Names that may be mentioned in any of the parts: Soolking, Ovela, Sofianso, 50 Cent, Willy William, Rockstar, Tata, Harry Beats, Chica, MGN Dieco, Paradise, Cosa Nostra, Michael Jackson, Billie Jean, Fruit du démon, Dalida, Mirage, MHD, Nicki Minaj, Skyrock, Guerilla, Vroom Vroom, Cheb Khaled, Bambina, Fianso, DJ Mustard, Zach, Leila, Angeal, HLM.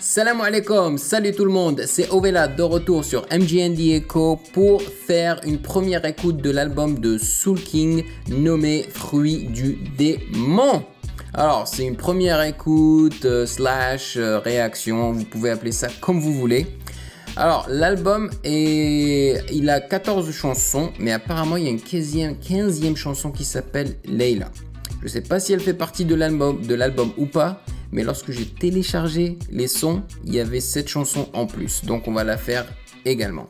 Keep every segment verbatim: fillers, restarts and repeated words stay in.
Salam alaikum, salut tout le monde, c'est Ovela de retour sur M G N Dieco pour faire une première écoute de l'album de Soolking nommé Fruit du démon. Alors c'est une première écoute euh, slash euh, réaction, vous pouvez appeler ça comme vous voulez. Alors l'album est... il a quatorze chansons, mais apparemment il y a une quinzième, quinzième chanson qui s'appelle Leila. Je sais pas si elle fait partie de l'album ou pas, mais lorsque j'ai téléchargé les sons, il y avait cette chanson en plus. Donc on va la faire également.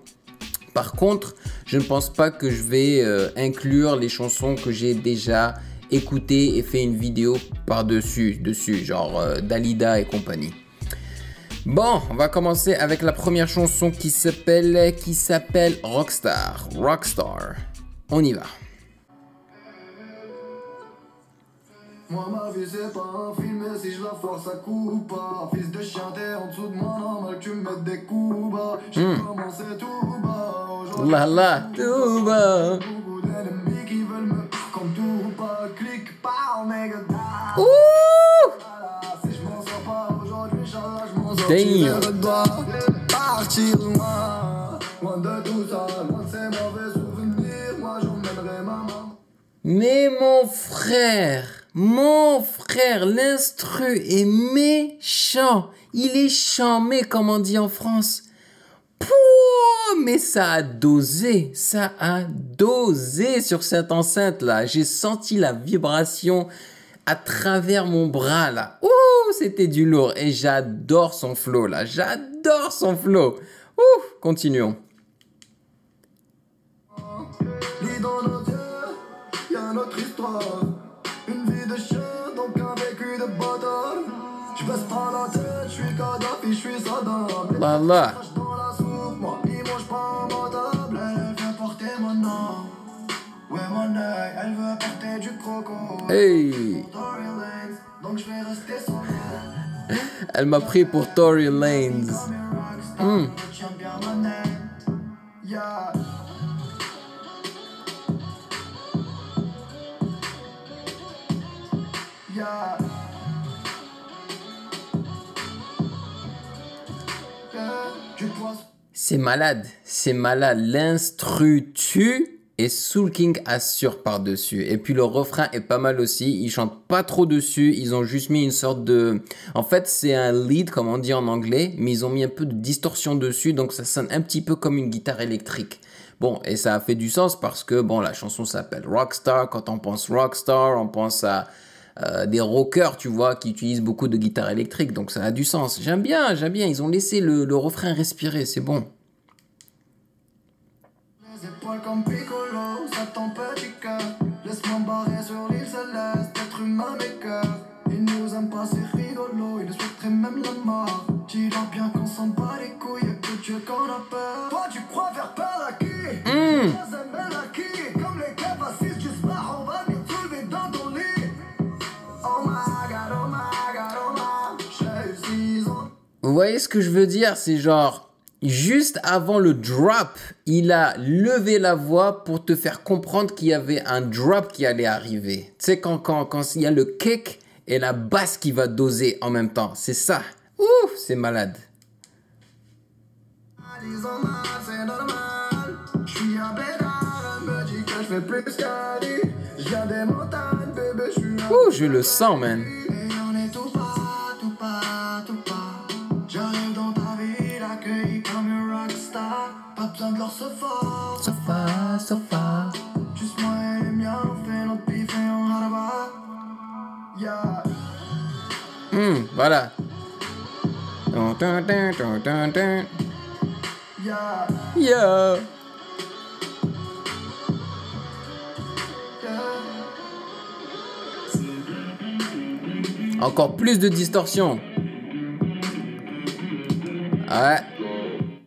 Par contre, je ne pense pas que je vais euh, inclure les chansons que j'ai déjà écoutées et fait une vidéo par-dessus, dessus, genre euh, Dalida et compagnie. Bon, on va commencer avec la première chanson qui s'appelle qui s'appelle Rockstar. Rockstar. On y va. Moi ma vie c'est pas un film et si je la force ça coupe pas. Fils de chien t'es en dessous de moi normal tu me mettes des coups bas. J'ai mmh. commencé tout bas. Aujourd'hui tout bas. Beaucoup d'ennemis qui veulent me comme tout pas. Clique pas en méga tard. Si je m'en sors pas aujourd'hui Inch'Allah je m'en sortirai de toi. Partir loin, loin de tout ça, loin de ces mauvais souvenirs. Moi j'emmènerai maman. Mais mon frère Mon frère, l'instru est méchant. Il est chamé, comme on dit en France. Pouh, mais ça a dosé, ça a dosé sur cette enceinte-là. J'ai senti la vibration à travers mon bras, là. Ouh, c'était du lourd. Et j'adore son flow, là. J'adore son flow. Ouh, continuons. Il y a notre histoire. La la. Hey. Elle m'a pris pour Tory Lanez. Mm. C'est malade, c'est malade, l'instru tue et Soolking assure par-dessus. Et puis le refrain est pas mal aussi, ils chantent pas trop dessus, ils ont juste mis une sorte de... En fait c'est un lead comme on dit en anglais, mais ils ont mis un peu de distorsion dessus, donc ça sonne un petit peu comme une guitare électrique. Bon, et ça a fait du sens parce que bon, la chanson s'appelle Rockstar, quand on pense Rockstar, on pense à... Euh, des rockers, tu vois, qui utilisent beaucoup de guitares électriques, donc ça a du sens. J'aime bien, j'aime bien, ils ont laissé le, le refrain respirer, c'est bon. Les épaules comme Piccolo, ça t'empêche du cœur. Laisse-moi barrer sur l'île céleste, être humain mes cœurs. Ils nous aiment pas, c'est rigolo, ils souhaiteraient même la mort. Tu l'as bien qu'on s'en bat les couilles et que tu es qu'on a peur. Toi, tu crois faire peur à qui? Mmh. Vous voyez ce que je veux dire? C'est genre, juste avant le drop, il a levé la voix pour te faire comprendre qu'il y avait un drop qui allait arriver. Tu sais, quand, quand, quand il y a le kick et la basse qui va doser en même temps. C'est ça. Ouf, c'est malade. Ouh, je le sens, man. Sofa, sofa. Juste moi et les miens, on fait notre pif et on haraba. Yeah. Hum, voilà. Yeah. Yeah. Encore plus de distorsion. Ouais.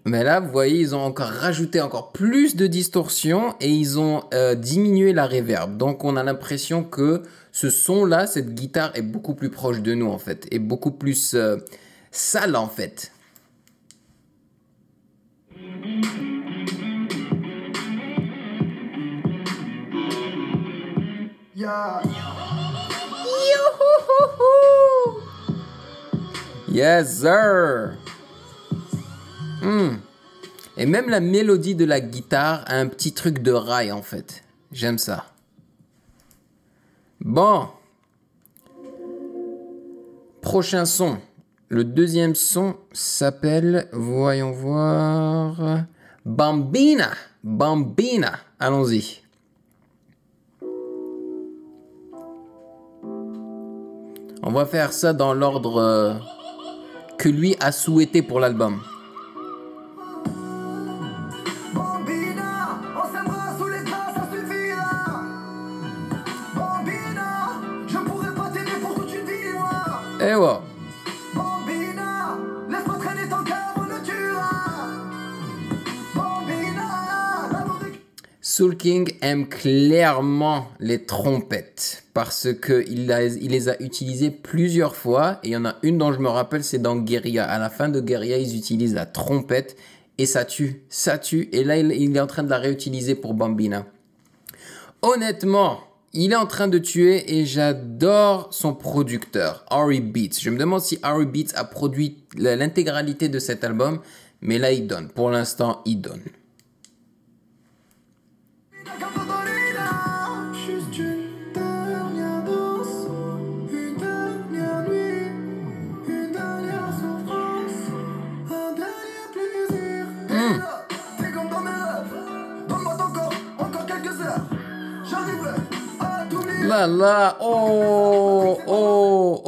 Mais là, vous voyez, ils ont encore rajouté encore plus de distorsion et ils ont euh, diminué la reverb. Donc, on a l'impression que ce son-là, cette guitare est beaucoup plus proche de nous, en fait. Et beaucoup plus euh, sale, en fait. Yeah. Yes, sir. Mm. Et même la mélodie de la guitare a un petit truc de rail, en fait. J'aime ça. Bon. Prochain son. Le deuxième son s'appelle, voyons voir, Bambina. Bambina. Allons-y. On va faire ça dans l'ordre euh, que lui a souhaité pour l'album. Eh ouais. Bambina, laisse-moi traîner ton cœur, on le tuera. Bambina. Soolking aime clairement les trompettes parce qu'il il les a utilisées plusieurs fois. Et il y en a une dont je me rappelle, c'est dans Guerilla. À la fin de Guerilla, ils utilisent la trompette et ça tue, ça tue. Et là, il, il est en train de la réutiliser pour Bambina. Honnêtement, il est en train de tuer et j'adore son producteur, Harry Beats. Je me demande si Harry Beats a produit l'intégralité de cet album, mais là il donne. Pour l'instant, il donne. Mmh. Là, là, oh, oh, oh,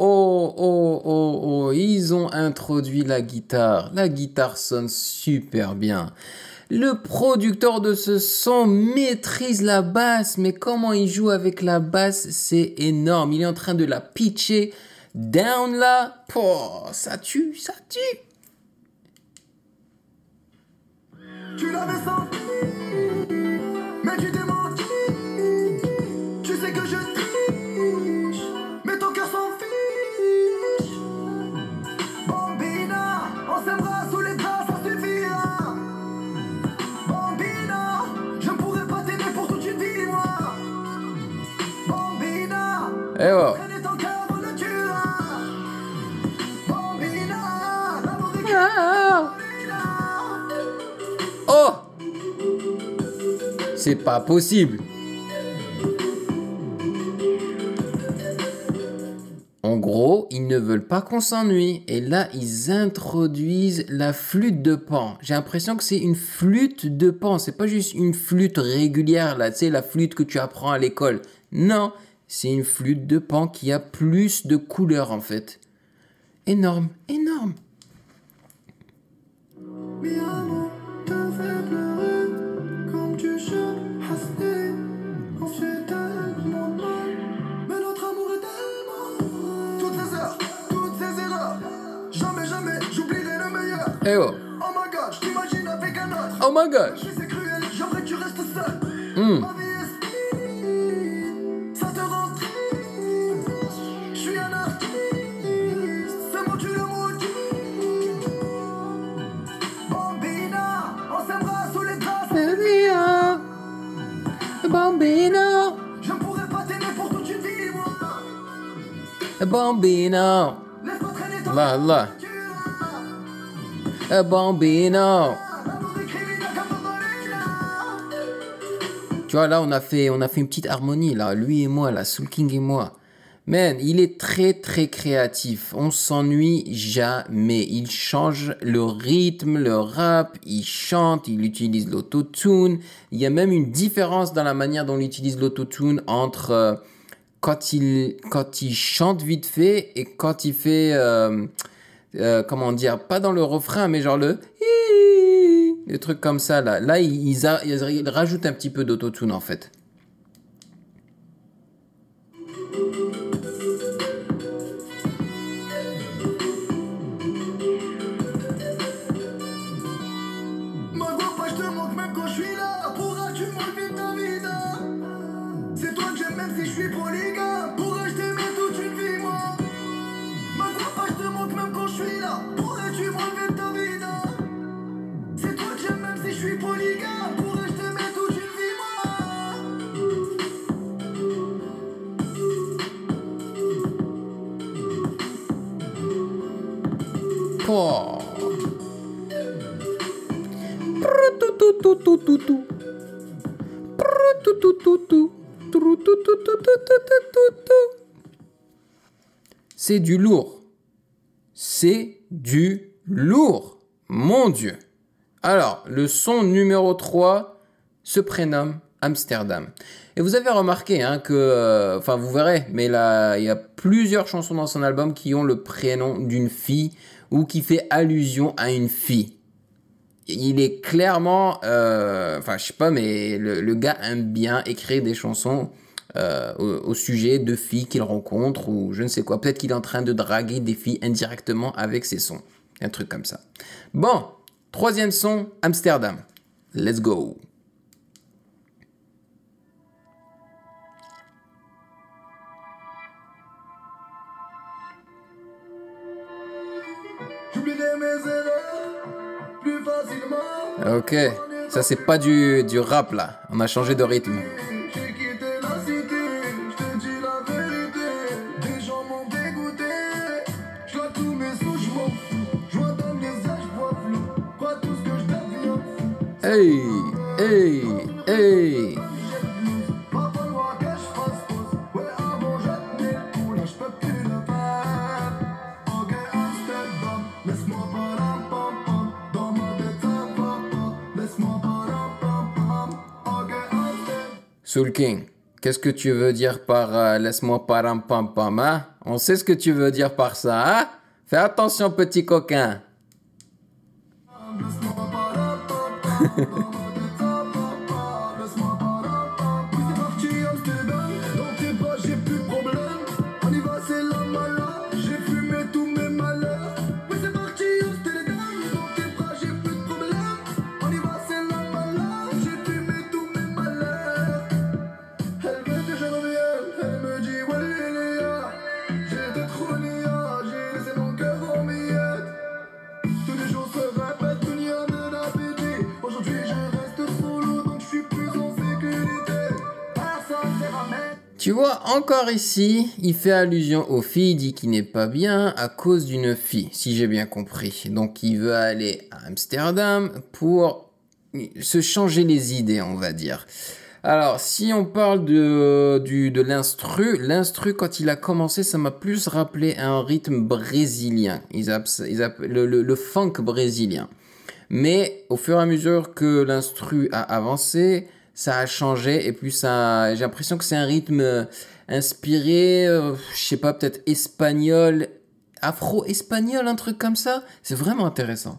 oh, oh, oh, ils ont introduit la guitare. La guitare sonne super bien. Le producteur de ce son maîtrise la basse, mais comment il joue avec la basse, c'est énorme. Il est en train de la pitcher down là. Oh, ça tue, ça tue. Tu l'avais senti, mais tu t'es menti. Tu sais que je triche, mais ton cœur s'en fiche. Bambina, on s'aimera sous les draps, ça suffira. Bambina, je ne pourrai pas t'aider pour toute une vie, moi. Bambina, prenez ton cœur, on le tuera. Bambina, l'amour est que... Oh, c'est pas possible. En gros, ils ne veulent pas qu'on s'ennuie. Et là, ils introduisent la flûte de pan. J'ai l'impression que c'est une flûte de pan. C'est pas juste une flûte régulière, là. Tu sais, la flûte que tu apprends à l'école. Non, c'est une flûte de pan qui a plus de couleurs, en fait. Énorme, énorme. Hey oh. Oh my god, je t'imagine avec un autre. Oh my god. C'est cruel, j'aimerais que tu restes seul. Mm. Ma vie est speed, ça te rend triste. Je suis un artiste, seulement tu le maudis. Bambina, on s'aimera sous les draps. Bambina, Bambina, je ne pourrai pas t'aimer pour toute une vie, moi. Bambina, laisse-moi traîner ton là, là. A Bambino. Tu vois, là, on a fait, on a fait une petite harmonie, là. Lui et moi, là. Soolking et moi. Man, il est très, très créatif. On s'ennuie jamais. Il change le rythme, le rap. Il chante, il utilise l'autotune. Il y a même une différence dans la manière dont il utilise l'autotune entre euh, quand, il, quand il chante vite fait et quand il fait... Euh, Euh, comment dire, pas dans le refrain, mais genre le le truc comme ça là. Là, ils, a... ils rajoutent un petit peu d'autotune en fait. fort. C'est du lourd. C'est du lourd. Mon Dieu. Alors, le son numéro trois se prénomme Amsterdam. Et vous avez remarqué hein, que... Enfin, euh, vous verrez, mais là, il y a plusieurs chansons dans son album qui ont le prénom d'une fille ou qui fait allusion à une fille. Il est clairement... Enfin, euh, je sais pas, mais le, le gars aime bien écrire des chansons euh, au, au sujet de filles qu'il rencontre ou je ne sais quoi. Peut-être qu'il est en train de draguer des filles indirectement avec ses sons. Un truc comme ça. Bon, troisième son, Amsterdam. Let's go. Ok, ça c'est pas du, du rap là, on a changé de rythme. Hey, hey, hey. Soolking, qu'est-ce que tu veux dire par euh, laisse-moi param pam pam, hein? On sait ce que tu veux dire par ça, hein? Fais attention, petit coquin. Tu vois, encore ici, il fait allusion aux filles, il dit qu'il n'est pas bien à cause d'une fille, si j'ai bien compris. Donc, il veut aller à Amsterdam pour se changer les idées, on va dire. Alors, si on parle de, du, de l'instru, l'instru, quand il a commencé, ça m'a plus rappelé un rythme brésilien, ils ils le, le, le funk brésilien. Mais au fur et à mesure que l'instru a avancé... Ça a changé et puis ça, j'ai l'impression que c'est un rythme inspiré, euh, je sais pas, peut-être espagnol, afro-espagnol, un truc comme ça. C'est vraiment intéressant.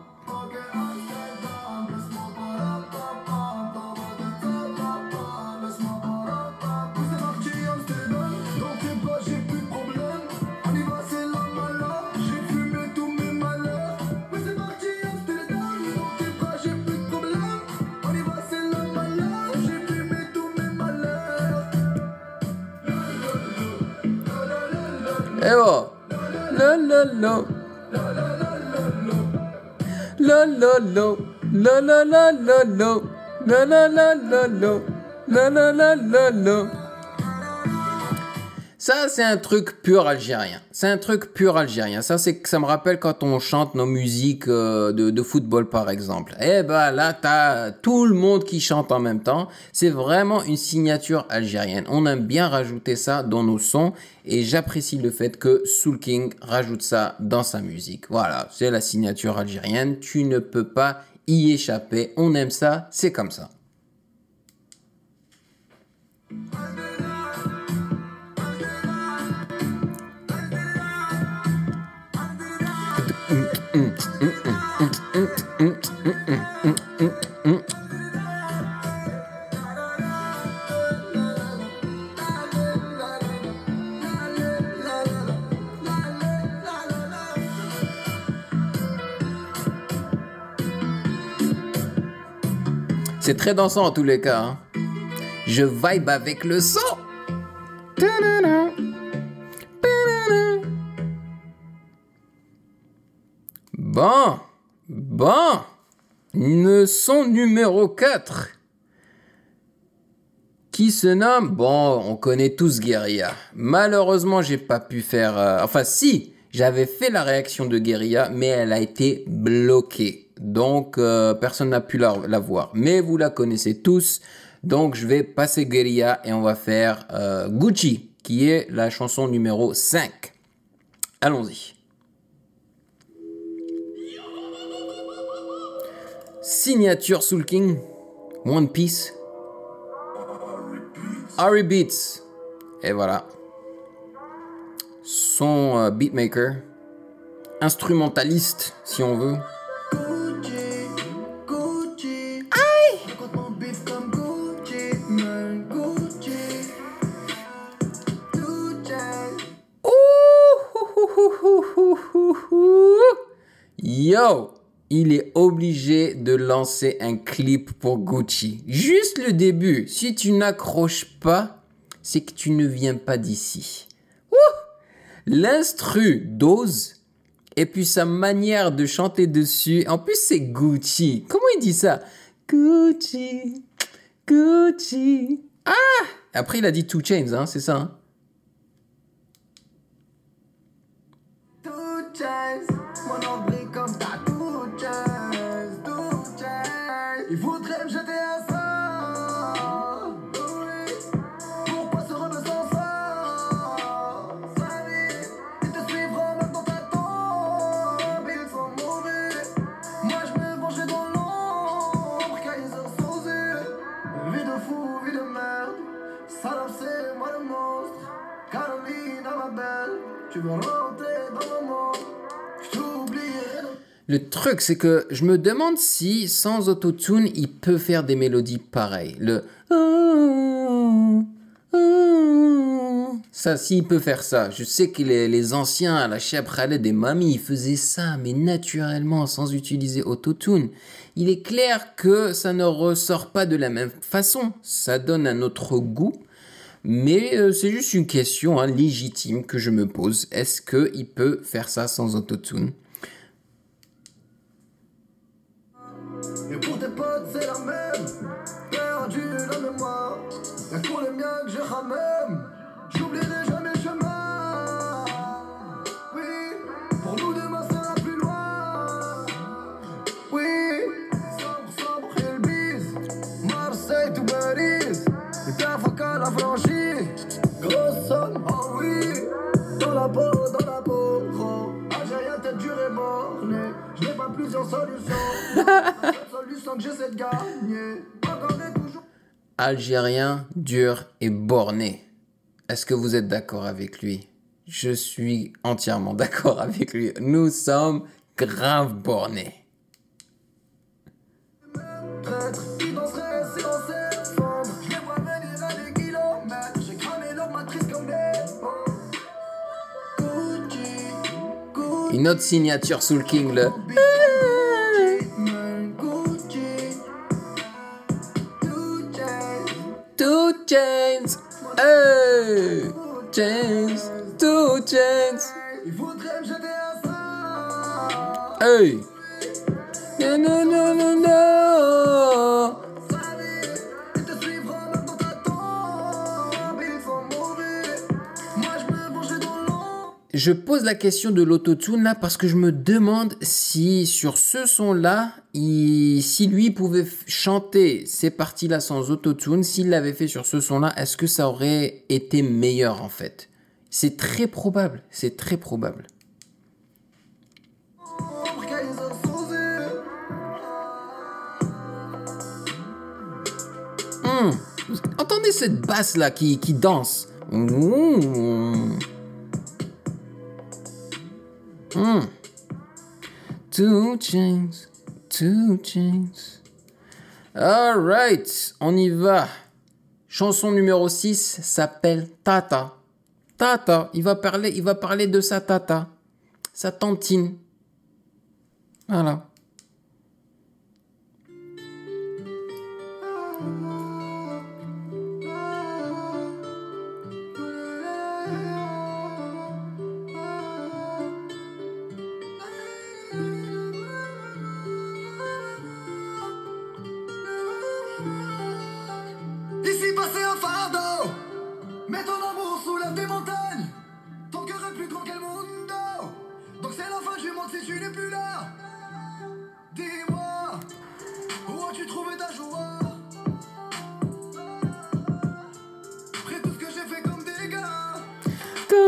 Et bon. La la la la la la la la la la la la la la la la. Ça c'est un truc pur algérien. C'est un truc pur algérien. Ça c'est que ça me rappelle quand on chante nos musiques euh, de, de football par exemple. Eh ben là t'as tout le monde qui chante en même temps. C'est vraiment une signature algérienne. On aime bien rajouter ça dans nos sons et j'apprécie le fait que Soolking rajoute ça dans sa musique. Voilà, c'est la signature algérienne. Tu ne peux pas y échapper. On aime ça, c'est comme ça. C'est très dansant en tous les cas. Hein. je vibe avec le son. Bon, bon, le son numéro quatre, qui se nomme, bon, on connaît tous Guerilla. Malheureusement, j'ai pas pu faire, euh, enfin si, j'avais fait la réaction de Guerilla, mais elle a été bloquée. Donc, euh, personne n'a pu la, la voir. Mais vous la connaissez tous. Donc, je vais passer Guerilla et on va faire euh, Gucci, qui est la chanson numéro cinq. Allons-y. Signature Soolking, One Piece, Harry Beats. Et voilà. Son euh, beatmaker, instrumentaliste, si on veut. Yo, il est obligé de lancer un clip pour Gucci. Juste le début. Si tu n'accroches pas, c'est que tu ne viens pas d'ici. L'instru dose et puis sa manière de chanter dessus. En plus, c'est Gucci. Comment il dit ça? Gucci, Gucci. Ah! Après, il a dit Two Chainz, hein, c'est ça. Hein? Le truc, c'est que je me demande si, sans autotune, il peut faire des mélodies pareilles. Le... Ça, si, il peut faire ça. Je sais que les, les anciens, à la Cheb Khaled des mamies, ils faisaient ça, mais naturellement, sans utiliser autotune. Il est clair que ça ne ressort pas de la même façon. Ça donne un autre goût. Mais euh, c'est juste une question hein, légitime que je me pose. Est-ce qu'il peut faire ça sans autotune? Et pour tes potes c'est la même, perdu la mémoire. Et pour les miens que je ramène, j'oublierai jamais le chemin. Oui, pour nous demain sera plus loin. Oui, sombre, sombre et le bise. Marseille to Paris, et ta focale a franchi. Grosse somme, oh oui, dans la peau, dans la peau, gros. Algérien tête dure et bornée, je n'ai pas plusieurs solutions. Algérien, dur et borné. Est-ce que vous êtes d'accord avec lui? Je suis entièrement d'accord avec lui. Nous sommes grave bornés. Une autre signature Soolking, le... Chains, hey, chains, two chains. Hey, no no no no no. Je pose la question de l'autotune là parce que je me demande si sur ce son là, il, si lui pouvait chanter ces parties là sans autotune, s'il l'avait fait sur ce son là, est-ce que ça aurait été meilleur en fait? C'est très probable, c'est très probable. Mmh. Entendez cette basse là qui, qui danse. Mmh. Mm. Two chains, two chains. All right, on y va. Chanson numéro six s'appelle Tata. Tata, il va parler, il va parler de sa tata, sa tantine. Voilà.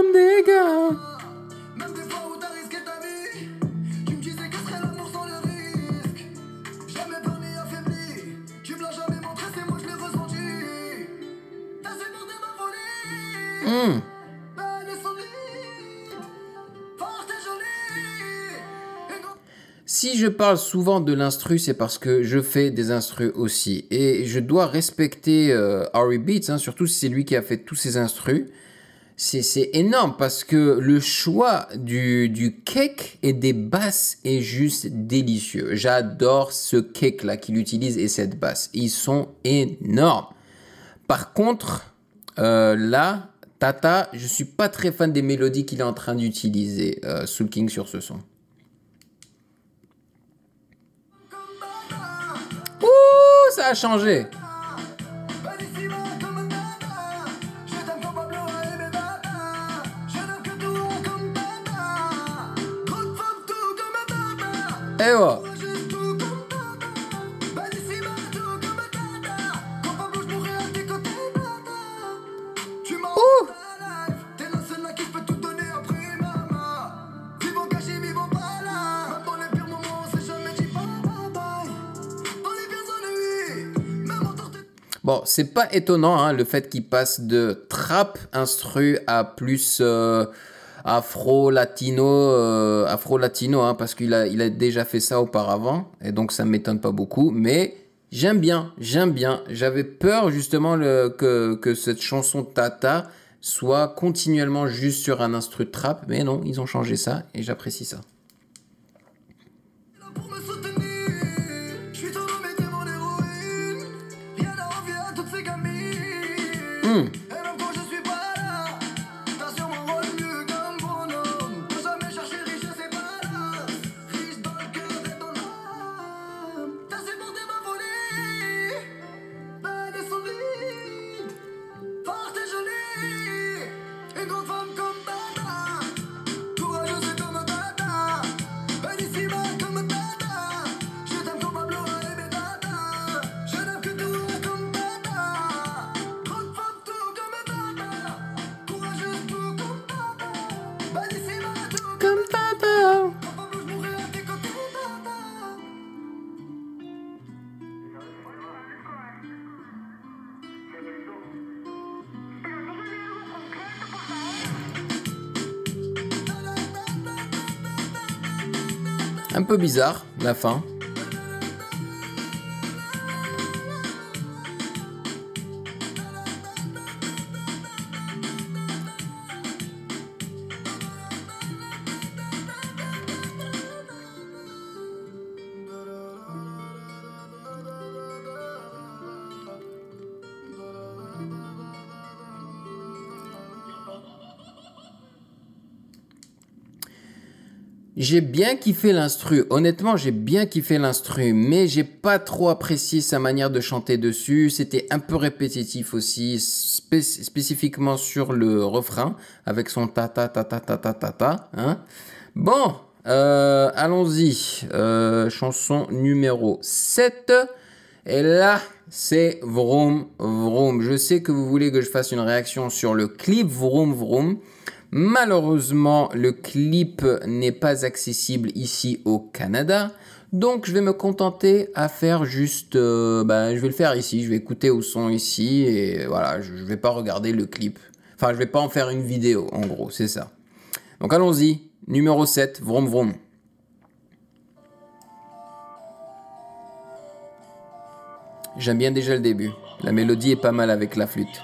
comme des gars. Même des fois où t'as risqué ta vie, tu me disais que serait l'amour sans le risque. Jamais pas ni affaibli, tu me l'as jamais montré, c'est moi je l'ai ressenti. T'as supporté ma folie. Mmh. Si je parle souvent de l'instru, c'est parce que je fais des instrus aussi. Et je dois respecter euh, Harry Beats, hein, surtout si c'est lui qui a fait tous ces instrus. C'est énorme parce que le choix du, du cake et des basses est juste délicieux. J'adore ce cake-là qu'il utilise et cette basse. Ils sont énormes. Par contre, euh, là, Tata, je ne suis pas très fan des mélodies qu'il est en train d'utiliser, euh, Soolking, sur ce son. Ça a changé. Et voilà. Ouh. Bon, c'est pas étonnant, hein, le fait qu'il passe de trap instru à plus euh, afro-latino, euh, afro-latino, hein, parce qu'il a, il a déjà fait ça auparavant, et donc ça m'étonne pas beaucoup, mais j'aime bien, j'aime bien. J'avais peur justement le, que, que cette chanson Tata soit continuellement juste sur un instru trap, mais non, ils ont changé ça, et j'apprécie ça. Mmh. Un peu bizarre, la fin. J'ai bien kiffé l'instru, honnêtement j'ai bien kiffé l'instru, mais j'ai pas trop apprécié sa manière de chanter dessus, c'était un peu répétitif aussi, spé spécifiquement sur le refrain, avec son tata tata tata tata, hein. Bon, euh, allons-y, euh, chanson numéro sept, et là c'est Vroom Vroom. Je sais que vous voulez que je fasse une réaction sur le clip Vroom Vroom. Malheureusement, le clip n'est pas accessible ici au Canada, donc je vais me contenter à faire juste, euh, ben, je vais le faire ici, je vais écouter au son ici et voilà, je ne vais pas regarder le clip. Enfin, je vais pas en faire une vidéo, en gros, c'est ça. Donc allons-y, numéro sept, Vroom Vroom. J'aime bien déjà le début, la mélodie est pas mal avec la flûte.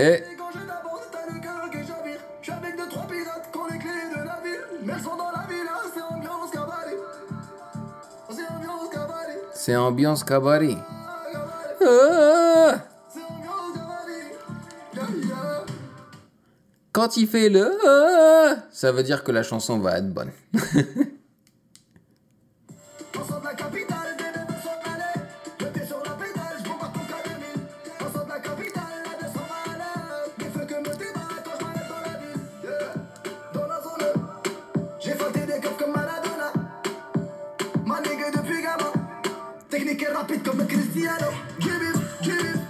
Et quand je t'aborde, t'as le cœur qui chavire. J'suis avec deux, trois pirates qui ont les clés de la ville. Mais elles sont dans la villa, c'est ambiance cabaret. C'est ambiance cabaret. C'est ambiance cabaret. C'est ambiance cabaret. Quand il fait le... ça veut dire que la chanson va être bonne. Rapide comme Cristiano, give it, give it,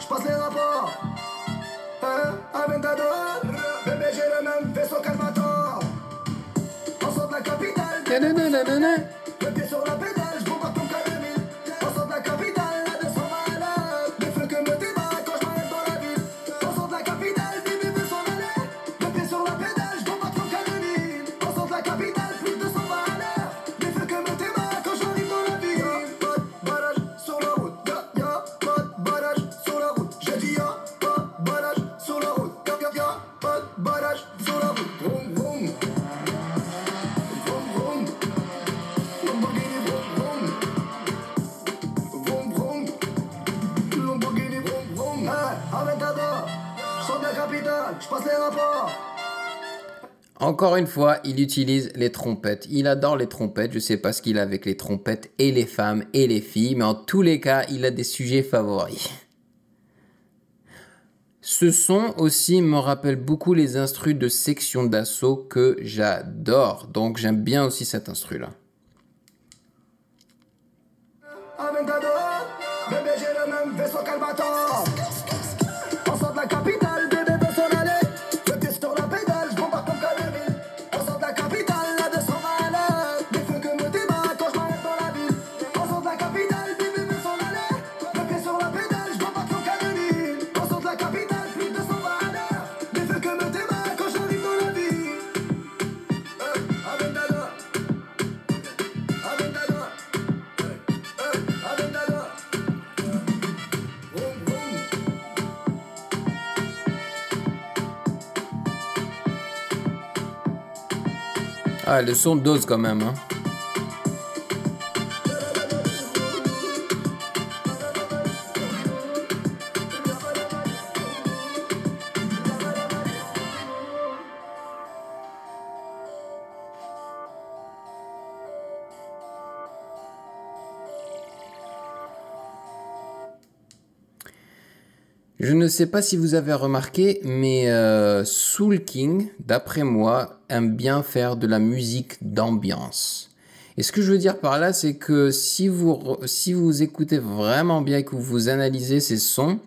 j'passe les rapports. Hein, Aventador, bébé j'ai le même vaisseau qu'Alvator. On sort de la capitale, le pied sur la pédale, j'bombarde ton caramel. On sort de la capitale, la deux cents malades, le feu que me débat quand j'm'arrête dans la ville. On sort de la capitale, des bébés sont malades, le pied sur la pédale, j'bombarde ton caramel. On sort de la capitale, plus de deux cents malades, le feu que me débat quand j'arrive dans la ville. Y'a pas de barrage sur la route, y'a pas de barrage sur la route. J'ai dit y'a pas de barrage sur la route, y'a pas de barrage sur la route. Vroom vroom, vroom vroom, Lamborghini vroom vroom, vroom vroom, Lamborghini vroom vroom. Hey, Aventador, j'sors de la capitale, j'passe les rapports. Encore une fois, il utilise les trompettes. Il adore les trompettes. Je sais pas ce qu'il a avec les trompettes et les femmes et les filles, mais en tous les cas, il a des sujets favoris. Ce son aussi me rappelle beaucoup les instrus de section d'assaut que j'adore. Donc j'aime bien aussi cet instru là. Ah, le son dose quand même, hein. Je ne sais pas si vous avez remarqué, mais euh, Soolking, d'après moi, aime bien faire de la musique d'ambiance. Et ce que je veux dire par là, c'est que si vous, si vous écoutez vraiment bien et que vous analysez ces sons,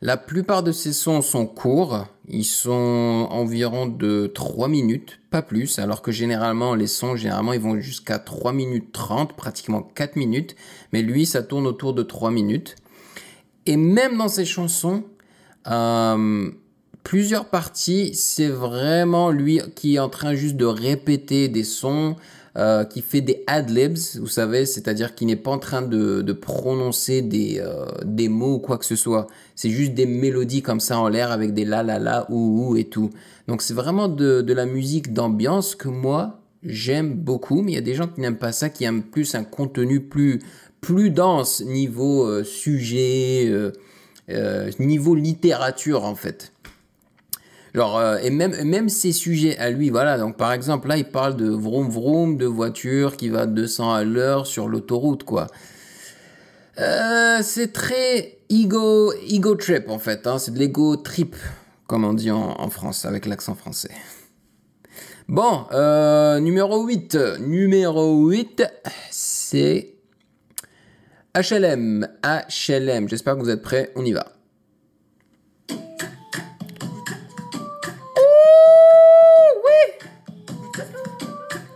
la plupart de ces sons sont courts. Ils sont environ de trois minutes, pas plus. Alors que généralement, les sons, généralement, ils vont jusqu'à trois minutes trente, pratiquement quatre minutes. Mais lui, ça tourne autour de trois minutes. Et même dans ses chansons, euh, plusieurs parties, c'est vraiment lui qui est en train juste de répéter des sons, euh, qui fait des ad-libs, vous savez, c'est-à-dire qu'il n'est pas en train de, de prononcer des, euh, des mots ou quoi que ce soit. C'est juste des mélodies comme ça en l'air avec des la la la, ou ou et tout. Donc c'est vraiment de, de la musique d'ambiance que moi, j'aime beaucoup. Mais il y a des gens qui n'aiment pas ça, qui aiment plus un contenu plus... plus dense niveau euh, sujet, euh, euh, niveau littérature en fait. Genre, euh, et même, même ses sujets à lui, voilà. Donc par exemple, là, il parle de vroom vroom, de voiture qui va deux cents à l'heure sur l'autoroute, quoi. Euh, c'est très ego, ego trip en fait, hein. C'est de l'ego trip, comme on dit en, en France, avec l'accent français. Bon, euh, numéro huit. Numéro huit, c'est... H L M, H L M, j'espère que vous êtes prêts, on y va. Ouh, oui.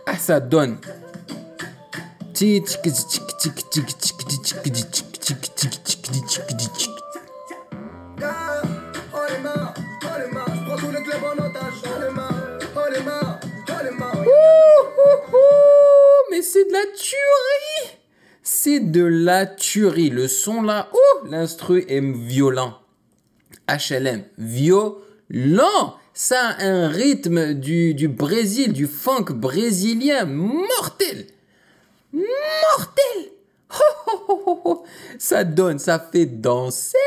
Ah, ça donne. Ouh, mais c'est de la tuerie. C'est de la tuerie. Le son là, oh, l'instru est violent. H L M, violent. Ça a un rythme du, du Brésil, du funk brésilien mortel. Mortel. Oh, oh, oh, oh, oh. Ça donne, ça fait danser.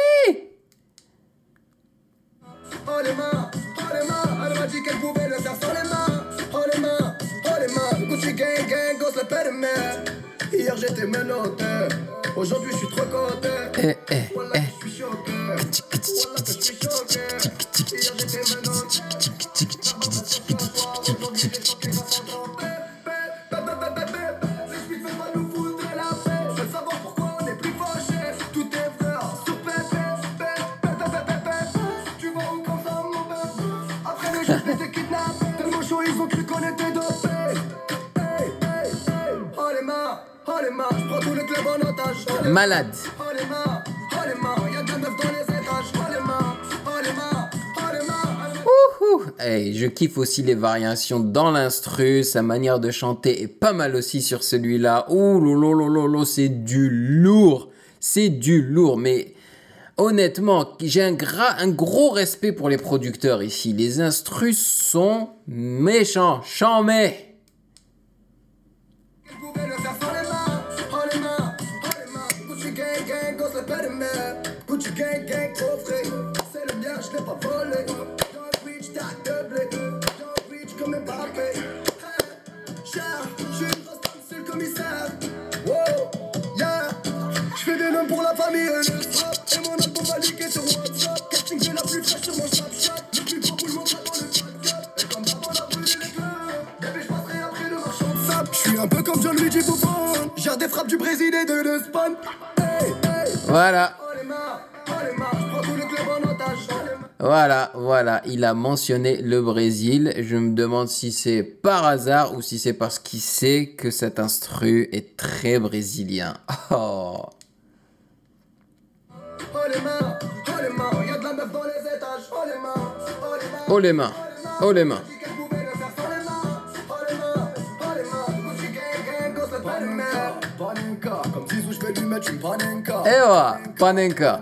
Oh, les mains, oh, les mains. Elle m'a dit qu'elle pouvait le faire sans les mains. Oh, les mains, oh, les mains. Gucci gang, gang, gosse le père-mère. Hier j'étais menotte, aujourd'hui je suis trop content. Eh eh eh. Je suis choqué. Tout est vrai, tout pépé. Je les ai kidnappés, tellement chaud, ils ont cru qu'on était dopés. Hey, hey, hey. Oh les mains, oh les mains, je prends tout le club en otage. Oh, les malade. Oh les mains, oh les mains, il y a des meufs dans les étages. Oh les mains, oh les mains, oh les mains. Ouhou. Hey, je kiffe aussi les variations dans l'instru, sa manière de chanter est pas mal aussi sur celui-là. Ouh lolo lolo lolo, c'est du lourd. C'est du lourd, mais honnêtement, j'ai un, un gros respect pour les producteurs ici. Les instrus sont méchants. Chambé. Pour la famille, le trap, et mon album va liker sur WhatsApp. Casting de la plus fraîche sur mon Snapchat. Le plus grand boule, mon trap dans le quatre-quatre. Et comme ça, on a brûlé les clubs. Bébé, je passerai après le marchand de sable. Je suis un peu comme Gianluigi Buffon. J'ai des frappes du Brésil et de l'Espagne. Hey, hey. Voilà. Voilà, voilà, il a mentionné le Brésil. Je me demande si c'est par hasard ou si c'est parce qu'il sait que cet instru est très brésilien. Oh. Oh les mains, oh les mains. Eh ouais, panenka.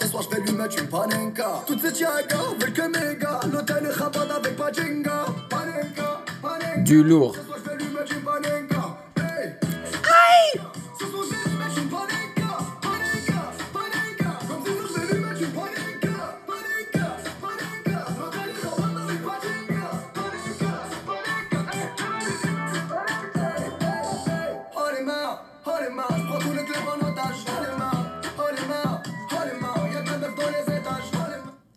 Ce soir je vais lui mettre une panenka. Toutes ces Chica veulent que mes gars. L'hôtel est rabat avec Pajinga. Panenka, panenka. Du lourd. Ce soir je vais lui mettre une panenka. Hey. Aïe. Ce soir je vais lui mettre une panenka. Panenka, panenka. Comme toujours je vais lui mettre une panenka. Panenka, panenka. L'hôtel est rabat avec Pajinga. Panenka, panenka. Oh les mains, oh les mains. Je prends tout le club en otage. Oh les mains.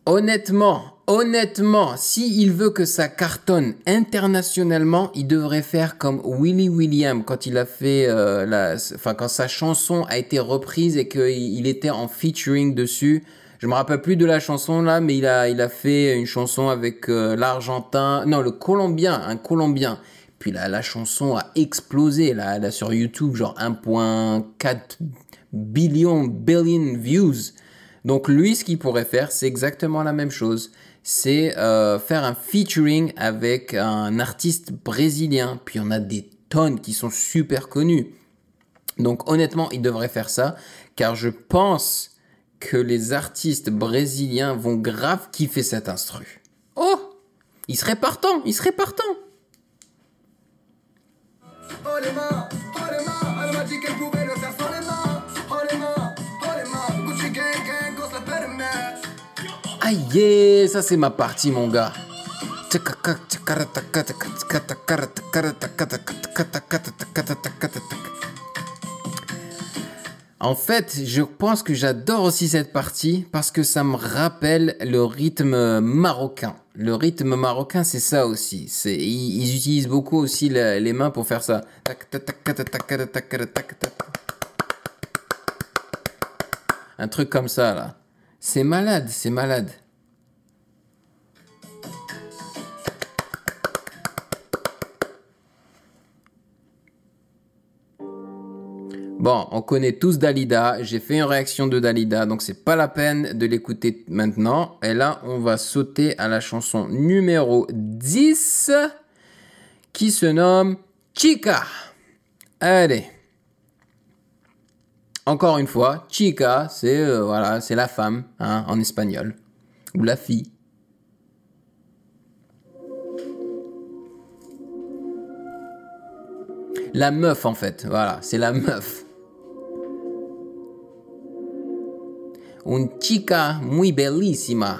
Honnêtement, honnêtement, si il veut que ça cartonne internationalement, il devrait faire comme Willy William quand il a fait, euh, la, enfin quand sa chanson a été reprise et qu'il était en featuring dessus. Je me rappelle plus de la chanson là, mais il a, il a fait une chanson avec euh, l'Argentin, non le Colombien, un Colombien. Puis là, la chanson a explosé là, là sur YouTube, genre un virgule quatre billion billion views. Donc lui, ce qu'il pourrait faire, c'est exactement la même chose. C'est euh, faire un featuring avec un artiste brésilien. Puis on a des tonnes qui sont super connues. Donc honnêtement, il devrait faire ça. Car je pense que les artistes brésiliens vont grave kiffer cet instru. Oh, il serait partant, il serait partant. Oh les mains, oh les mains, elle m'a dit qu'elle pouvait le faire sans les mains. Aïe, ah yeah, ça c'est ma partie mon gars. En fait, je pense que j'adore aussi cette partie parce que ça me rappelle le rythme marocain. Le rythme marocain, c'est ça aussi. C'est, ils, ils utilisent beaucoup aussi la, les mains pour faire ça. Un truc comme ça là. C'est malade, c'est malade. Bon, on connaît tous Dalida. J'ai fait une réaction de Dalida, donc c'est pas la peine de l'écouter maintenant. Et là, on va sauter à la chanson numéro dix qui se nomme Chica. Allez. Encore une fois, chica, c'est euh, voilà, c'est la femme hein, en espagnol, ou la fille. La meuf en fait, voilà, c'est la meuf. Une chica muy bellissima.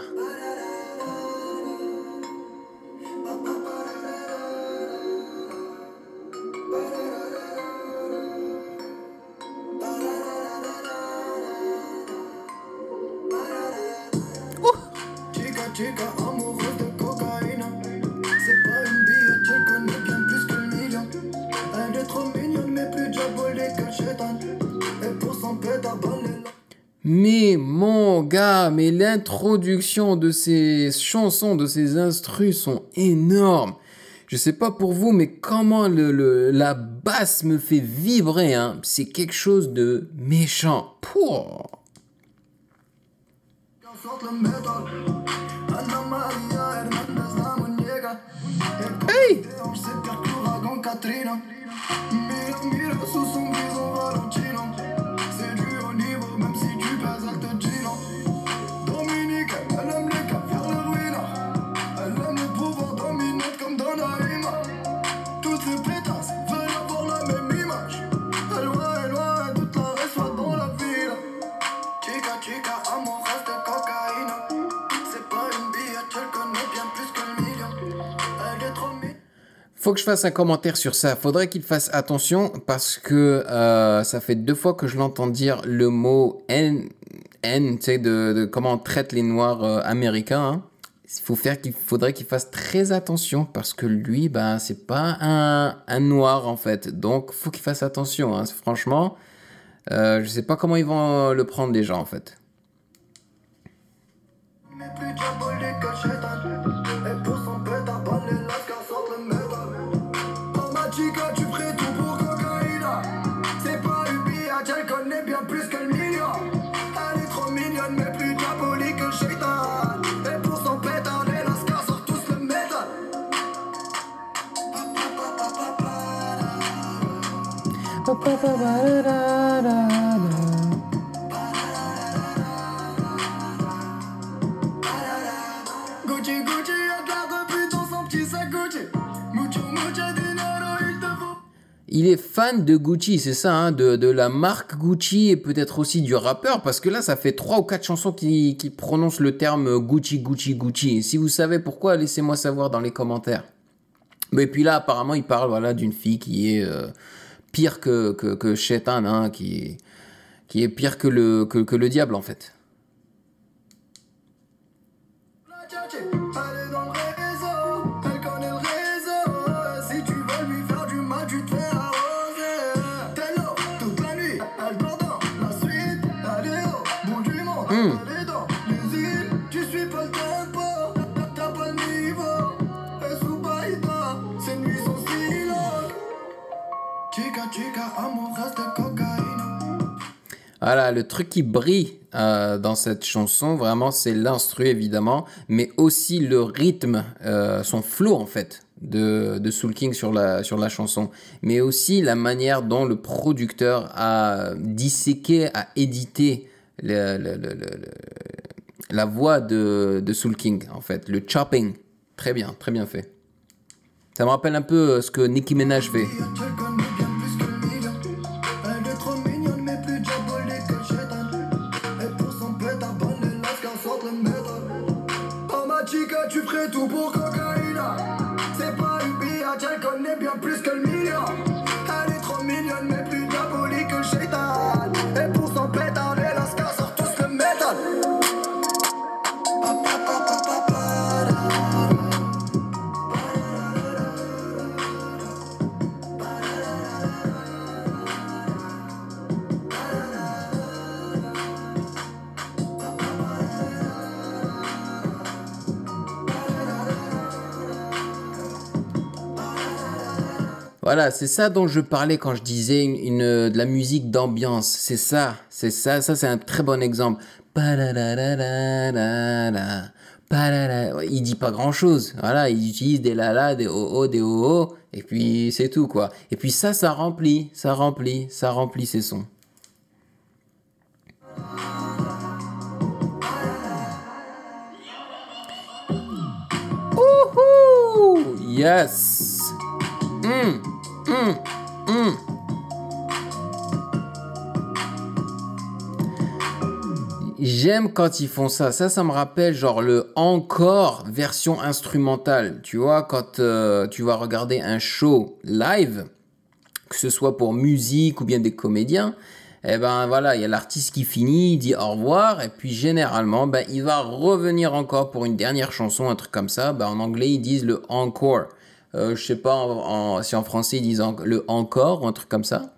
Mais mon gars, mais l'introduction de ces chansons, de ces instrus sont énormes. Je sais pas pour vous, mais comment le, le, la basse me fait vibrer, hein. C'est quelque chose de méchant. Pouh. Hey! Faut que je fasse un commentaire sur ça. Faudrait qu'il fasse attention parce que euh, ça fait deux fois que je l'entends dire le mot haine, haine, tu sais, de, de comment on traite les noirs euh, américains. Hein. Il faut faire qu'il faudrait qu'il fasse très attention parce que lui, ben, c'est pas un, un noir en fait. Donc, faut qu'il fasse attention. Hein. Franchement, euh, je sais pas comment ils vont le prendre les gens en fait. Il est fan de Gucci, c'est ça, hein, de, de la marque Gucci et peut-être aussi du rappeur, parce que là, ça fait trois ou quatre chansons qui, qui prononcent le terme Gucci, Gucci, Gucci. Si vous savez pourquoi, laissez-moi savoir dans les commentaires. Mais puis là, apparemment, il parle voilà, d'une fille qui est euh, pire que, que, que Shaitan, hein, qui, qui est pire que le, que, que le diable, en fait. Voilà, le truc qui brille euh, dans cette chanson, vraiment, c'est l'instru, évidemment, mais aussi le rythme, euh, son flow, en fait, de, de Soolking sur la, sur la chanson. Mais aussi la manière dont le producteur a disséqué, a édité le, le, le, le, la voix de, de Soolking, en fait. Le chopping. Très bien, très bien fait. Ça me rappelle un peu ce que Nicki Minaj fait. Voilà, c'est ça dont je parlais quand je disais une, une, de la musique d'ambiance. C'est ça, c'est ça, ça c'est un très bon exemple. Il dit pas grand chose. Voilà, il utilise des lala, des oh-oh, des oh-oh, et puis c'est tout quoi. Et puis ça, ça remplit, ça remplit, ça remplit ses sons. Ouhou! Yes! Mmh. Mmh, mmh. J'aime quand ils font ça. Ça, ça me rappelle genre le encore version instrumentale. Tu vois, quand euh, tu vas regarder un show live, que ce soit pour musique ou bien des comédiens, et ben voilà, il y a l'artiste qui finit, il dit au revoir, et puis généralement, ben, il va revenir encore pour une dernière chanson, un truc comme ça. Ben, en anglais, ils disent le encore. Euh, je sais pas en, en, si en français ils disent en, le encore ou un truc comme ça.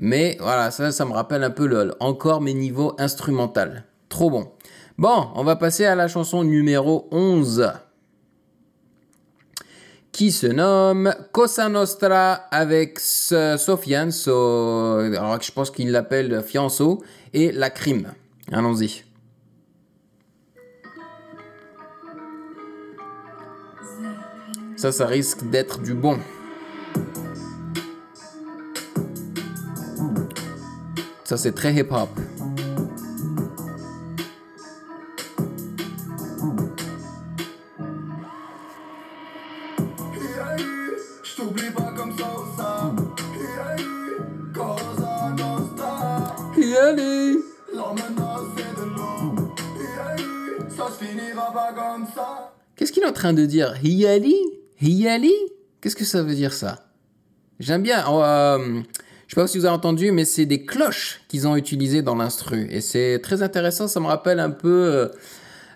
Mais voilà, ça, ça me rappelle un peu le, encore mes niveaux instrumental. Trop bon. Bon, on va passer à la chanson numéro onze. Qui se nomme Cosa Nostra avec Sofianso. Alors je pense qu'il l'appelle Fianso et La Crime. Allons-y. Ça, ça risque d'être du bon. Ça, c'est très hip-hop. Qu'est-ce qu'il est en train de dire? Hiali? Hiali? Qu'est-ce que ça veut dire ça? J'aime bien. Euh, je ne sais pas si vous avez entendu, mais c'est des cloches qu'ils ont utilisées dans l'instru. Et c'est très intéressant. Ça me rappelle un peu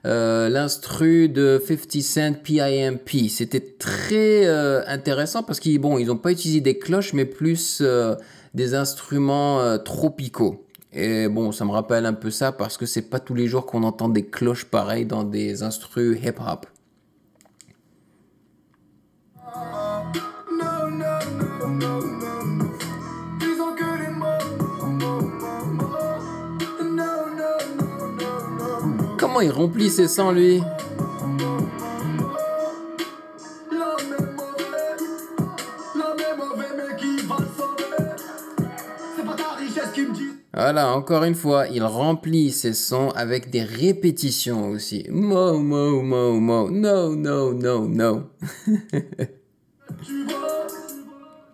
euh, l'instru de cinquante Cent P I M P. C'était très euh, intéressant parce qu'ils bon, ils n'ont pas utilisé des cloches, mais plus euh, des instruments euh, tropicaux. Et bon, ça me rappelle un peu ça parce que c'est pas tous les jours qu'on entend des cloches pareilles dans des instrus hip-hop. Comment il remplit ses sangs, lui? Voilà, encore une fois, il remplit ses sons avec des répétitions aussi. Mo, mo, mo, mo. No, no, no, no. Tu vois,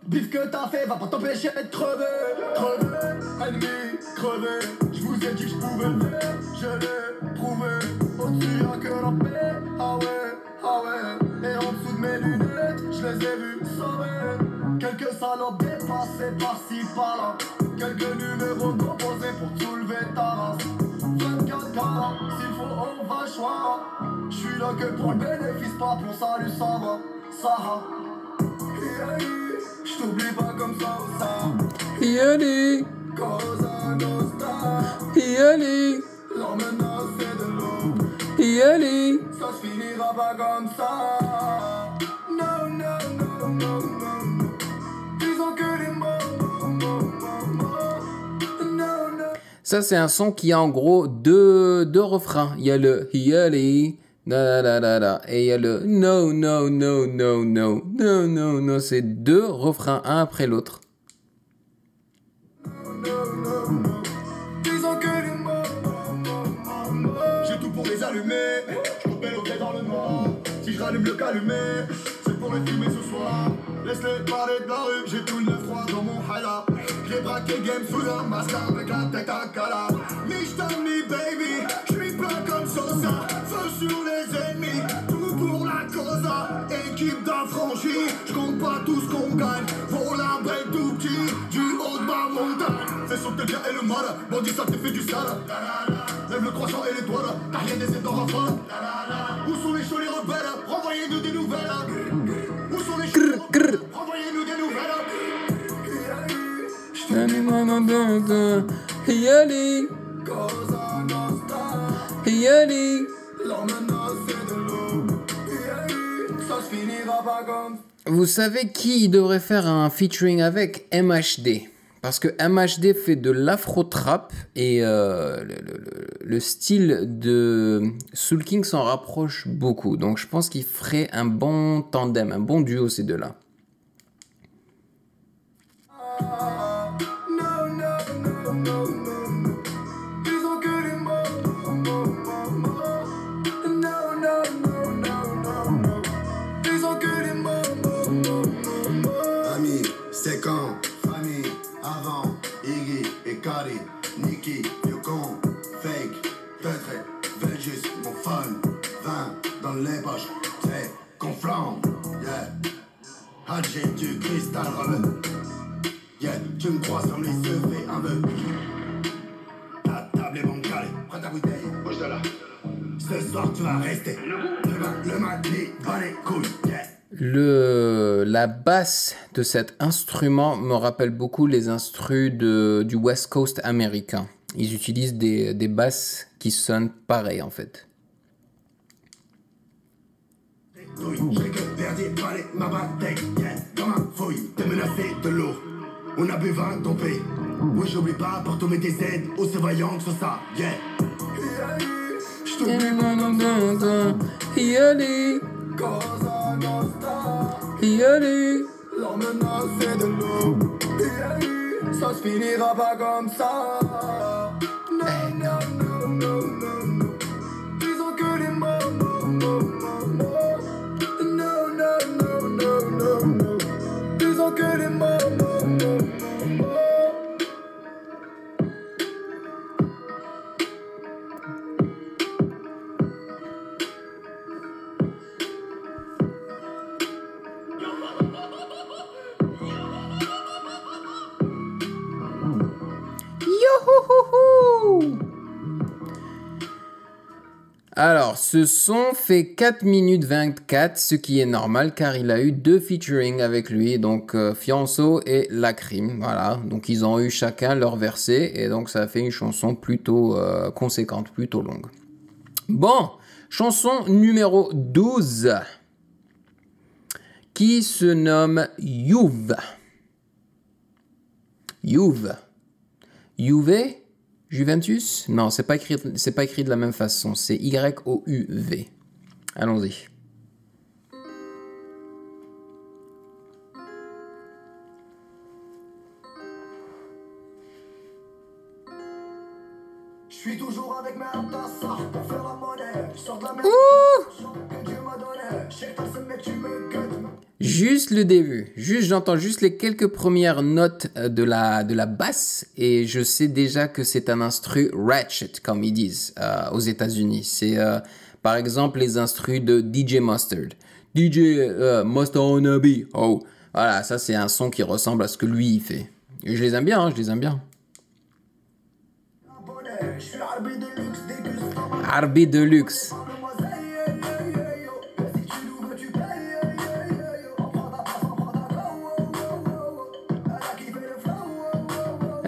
bif que t'as fait va pas t'empêcher de crever. Crever, ennemi, crever. Je vous ai dit que je pouvais le faire, je l'ai prouvé. Au-dessus, y'a que la paix. Ah ouais, ah ouais. Et en dessous de mes lunettes, je les ai vus sauver. Quelques salopes dépassées par-ci, par-là. Quelques numéros composés pour soulever ta race. vingt-quatre carats, s'il faut, on va choix. Je suis là que pour le bénéfice, pas pour salut, ça va, ça va. Je t'oublie pas comme ça, ça. Yoli. Cosa Nostra. Yoli. La menace est de l'eau. Yoli. Ça se finira pas comme ça. Non, non, non, non, non. Ils ont que les mots. Ça, c'est un son qui a en gros deux, deux refrains. Il y a le Hiali, da da da da, et il y a le No, no, no, no, no, no, no, no. C'est deux refrains, un après l'autre. J'ai tout pour les allumer. Je m'appelle au pied dans le noir. Si je rallume le calumet, c'est pour les filmer ce soir. Laisse-les parler de la rue, j'ai tout le froid dans mon hala. J'ai braqué game sous un masque avec la tête à cala. Ni j't'aime ni baby, j'suis plein comme Sosa. Feu sur les ennemis, tout pour la cosa. Équipe d'affranchis, j'compte pas tout ce qu'on gagne. Faut la bête tout petit, du haut de ma montagne. Fais sauter le bien et le mal, bandit ça te fait du sale. Lève le croissant et l'étoile, t'as rien des énormes enfants. Où sont les chauds les rebelles, renvoyez-nous des nouvelles. Où sont les chauds les rebelles, renvoyez-nous des nouvelles. Vous savez qui il devrait faire un featuring avec? M H D. Parce que M H D fait de l'afro-trap et euh, le, le, le style de Soolking s'en rapproche beaucoup. Donc je pense qu'il ferait un bon tandem, un bon duo ces deux-là. Nicki, Yukon, Fake, Petre, Velgis, mon fan, vingt dans les poches, c'est conflant, yeah. Hadji du cristal rameux, yeah, tu me crois sans les sevrer un peu. Ta table est bancale, prends ta bouteille, bouge de là. Ce soir tu vas rester, le, le, le mat, les balais, couilles, yeah. Le, la basse de cet instrument me rappelle beaucoup les instrus de, du West Coast américain. Ils utilisent des, des basses qui sonnent pareil en fait. Ouh. On a bu vingt tombés. Moi j'oublie pas, porte mes des aides, aux vaillant que ça, yeah. Je te mets mon nom dans Yali. Cosa Nostra. Yali. La menace c'est de l'eau. Yali. Ça se finira pas comme ça. Non, non, non, non, non, non. Ils ont que les mots, mots, mots, mots, mots. Non, non, non, non, non, non. Ils ont que les mots, mots. Alors, ce son fait quatre minutes vingt-quatre, ce qui est normal car il a eu deux featuring avec lui, donc euh, Fianso et La Crime, voilà. Donc ils ont eu chacun leur verset et donc ça a fait une chanson plutôt euh, conséquente, plutôt longue. Bon, chanson numéro douze, qui se nomme Youve. Youve. Youve. Juventus? Non, c'est pas écrit, c'est pas écrit de la même façon. C'est Y O U V. Allons-y. Je suis toujours avec ma tasse pour faire la monnaie. Je sors de la maison. Ouh! Que Dieu m'a donné. Je sais pas ce mec, tu me gueules. Juste le début, juste j'entends juste les quelques premières notes de la, de la basse et je sais déjà que c'est un instru ratchet comme ils disent euh, aux États-Unis. C'est euh, par exemple les instrus de D J Mustard. D J euh, Mustard on be. Oh, voilà, ça c'est un son qui ressemble à ce que lui il fait. Et je les aime bien, hein, je les aime bien. Arbi de luxe.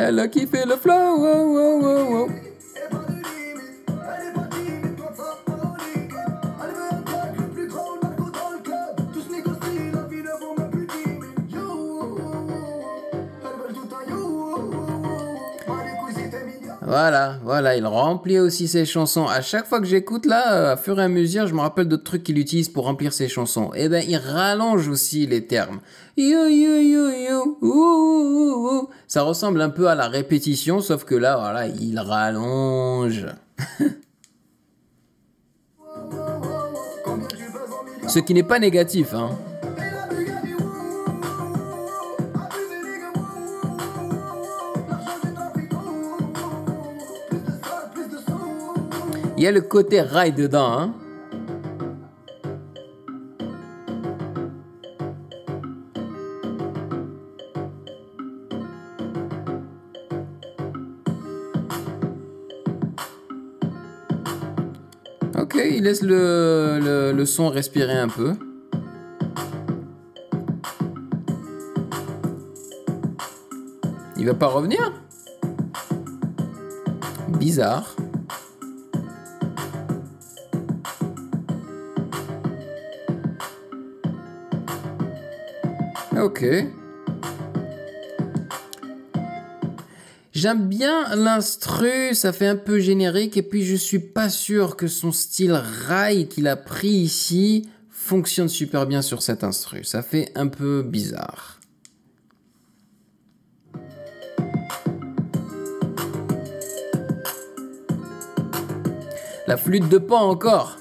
Elle a kiffé le flow, wow, wow, wow, wow. Voilà, voilà, il remplit aussi ses chansons. À chaque fois que j'écoute là, à fur et à mesure, je me rappelle d'autres trucs qu'il utilise pour remplir ses chansons. Et ben, il rallonge aussi les termes. You, you, you, you, ouh, ouh, ouh. Ça ressemble un peu à la répétition, sauf que là, voilà, il rallonge. Ce qui n'est pas négatif, hein. Il y a le côté rail dedans, hein. Ok, il laisse le, le, le son respirer un peu. Il va pas revenir? Bizarre. Ok. J'aime bien l'instru, ça fait un peu générique et puis je suis pas sûr que son style rail qu'il a pris ici fonctionne super bien sur cet instru. Ça fait un peu bizarre. La flûte de Pan encore.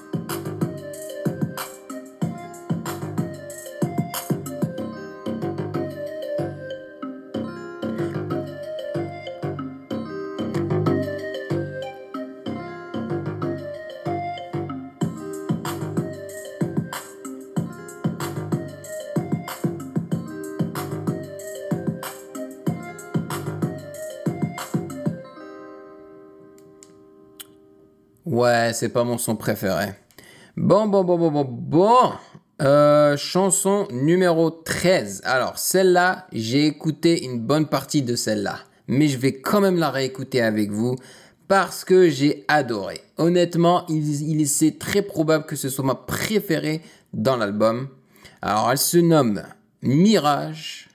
Ouais, c'est pas mon son préféré. Bon, bon, bon, bon, bon, bon. Euh, chanson numéro treize. Alors, celle-là, j'ai écouté une bonne partie de celle-là. Mais je vais quand même la réécouter avec vous parce que j'ai adoré. Honnêtement, il, il c'est très probable que ce soit ma préférée dans l'album. Alors, elle se nomme Mirage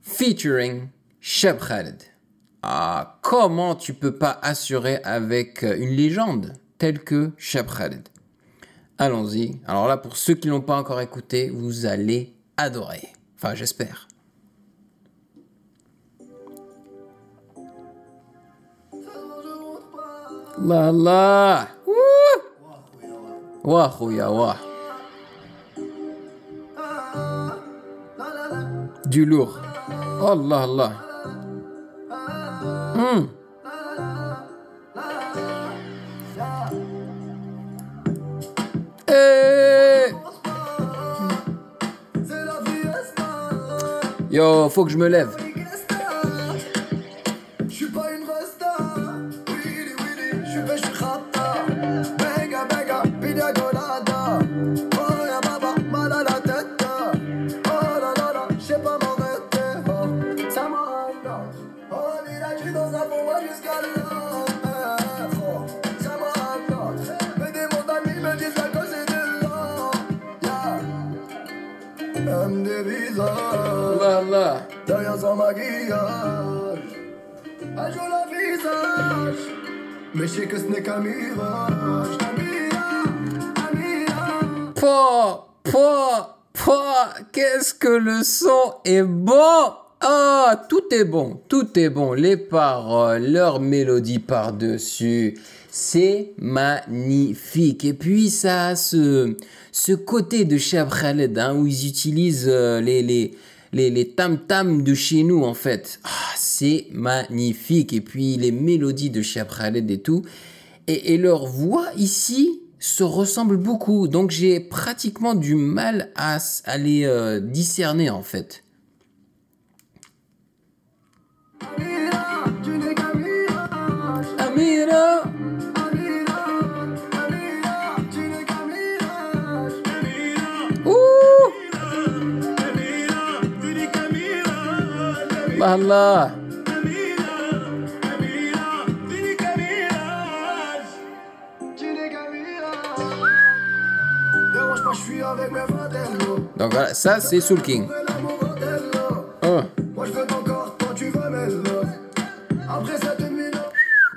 featuring Cheb Khaled. Ah, comment tu peux pas assurer avec une légende telle que Cheb Khaled? Allons-y. Alors là, pour ceux qui l'ont pas encore écouté, vous allez adorer. Enfin, j'espère. La la. Ouh. Wahouya wah. Du lourd. Oh là là. Mm. Hey. Yo, faut que je me lève. Pouah, pouah, pouah, qu'est-ce que le son est bon! Ah, tout est bon, tout est bon. Les paroles, leur mélodie par-dessus, c'est magnifique. Et puis ça a ce, ce côté de Cheb Khaled, hein, où ils utilisent euh, les... les Les, les tam-tams de chez nous, en fait. Ah, c'est magnifique. Et puis, les mélodies de Cheb Khaled et tout. Et, et leur voix, ici, se ressemble beaucoup. Donc, j'ai pratiquement du mal à, à les euh, discerner, en fait. Amira, tu n'es qu'un mirage. Amira. Amira, tu n'es qu'un mirage. Amira. Ouh. Allah. Donc voilà, ça c'est Soolking. Oh.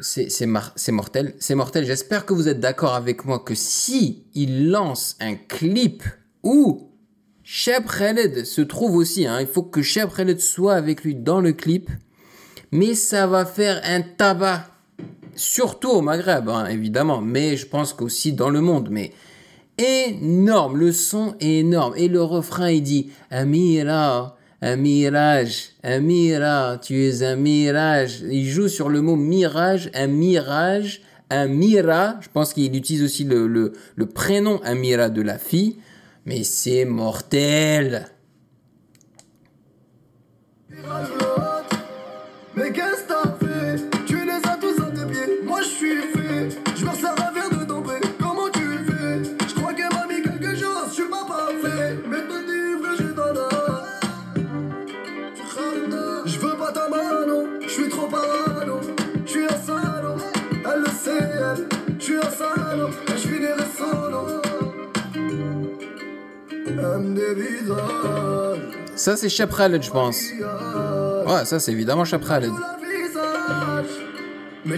C'est mortel, c'est mortel. J'espère que vous êtes d'accord avec moi que si il lance un clip où Cheb Khaled se trouve aussi, hein. Il faut que Cheb Khaled soit avec lui dans le clip. Mais ça va faire un tabac. Surtout au Maghreb, hein, évidemment. Mais je pense qu'aussi dans le monde. Mais énorme, le son est énorme. Et le refrain, il dit « Amira, un mirage, un mirage, tu es un mirage. » Il joue sur le mot « mirage », »,« un mirage », »,« un mira ». Je pense qu'il utilise aussi le, le, le prénom « Amira » de la fille. Mais c'est mortel. Mais qu'est-ce que t'as fait? Tu les as tous à tes pieds. Moi je suis fait. Je me sers à verre de ton pré. Comment tu le fais? Je crois qu'elle m'a mis quelque chose. Je suis pas parfait. Mais te livre, je t'en ai. Je veux pas ta mano. Je suis trop parano. Je suis un salaud. Elle le sait, elle. Je suis un salaud. Et je finirai solo. Ça c'est Cheb Khaled, je pense. Ouais, ça c'est évidemment Cheb Khaled. Mm.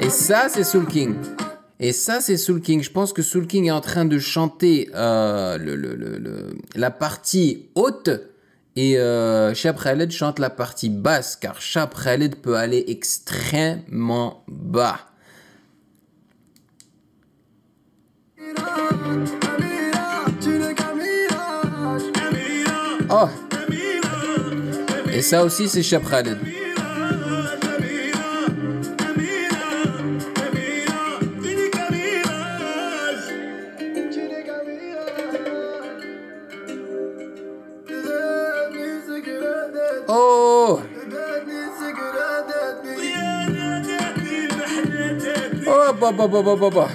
Et ça c'est Soolking. Et ça c'est Soolking. Je pense que Soolking est en train de chanter euh, le, le, le, le, la partie haute. Et euh, Cheb Khaled chante la partie basse, car Cheb Khaled peut aller extrêmement bas. Oh. Et ça aussi c'est Cheb Khaled. Oh. bah bah bah bah bah bah.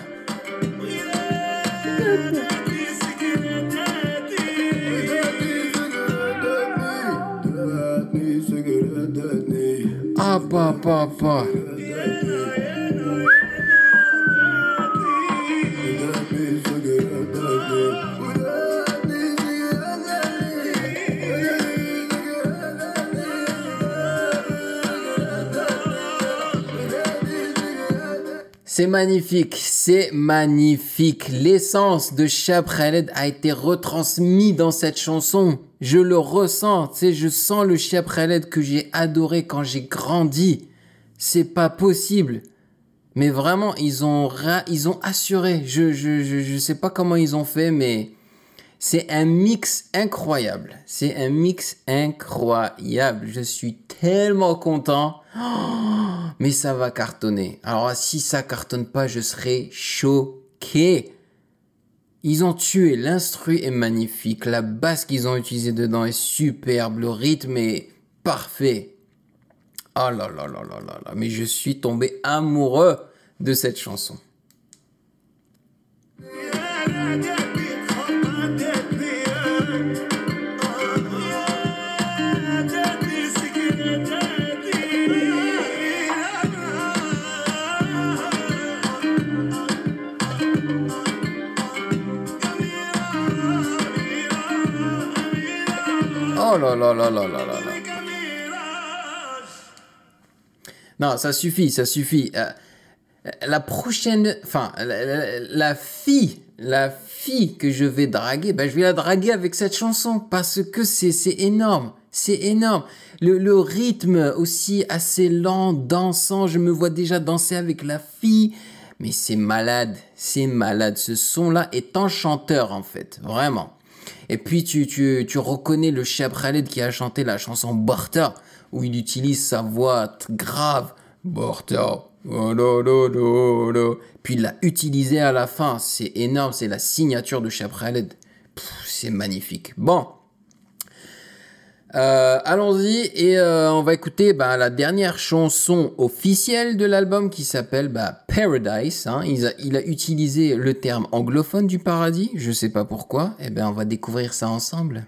Ah bah bah bah. C'est magnifique, c'est magnifique. L'essence de Cheb Khaled a été retransmise dans cette chanson. Je le ressens, tu sais, je sens le Cheb Khaled que j'ai adoré quand j'ai grandi. C'est pas possible. Mais vraiment, ils ont, ils ont assuré. Je, je, je, je sais pas comment ils ont fait, mais c'est un mix incroyable. C'est un mix incroyable. Je suis tellement content. Oh, mais ça va cartonner. Alors si ça cartonne pas, je serai choqué. Ils ont tué, l'instru est magnifique, la basse qu'ils ont utilisée dedans est superbe, le rythme est parfait. Oh là là là là là là, mais je suis tombé amoureux de cette chanson. Oh là là là là là là. Non, ça suffit, ça suffit. Euh, la prochaine... Enfin, la, la, la fille, la fille que je vais draguer, ben, je vais la draguer avec cette chanson parce que c'est énorme, c'est énorme. Le, le rythme aussi assez lent, dansant, je me vois déjà danser avec la fille. Mais c'est malade, c'est malade. Ce son-là est enchanteur en fait, vraiment. Et puis tu, tu, tu reconnais le Cheb Khaled qui a chanté la chanson Barta, où il utilise sa voix grave. Barta. Puis il l'a utilisé à la fin. C'est énorme, c'est la signature de Cheb Khaled. C'est magnifique. Bon. Euh, Allons-y et euh, on va écouter bah, la dernière chanson officielle de l'album qui s'appelle bah, Paradise. Hein. Il, a, il a utilisé le terme anglophone du paradis, je sais pas pourquoi. Eh bien, on va découvrir ça ensemble.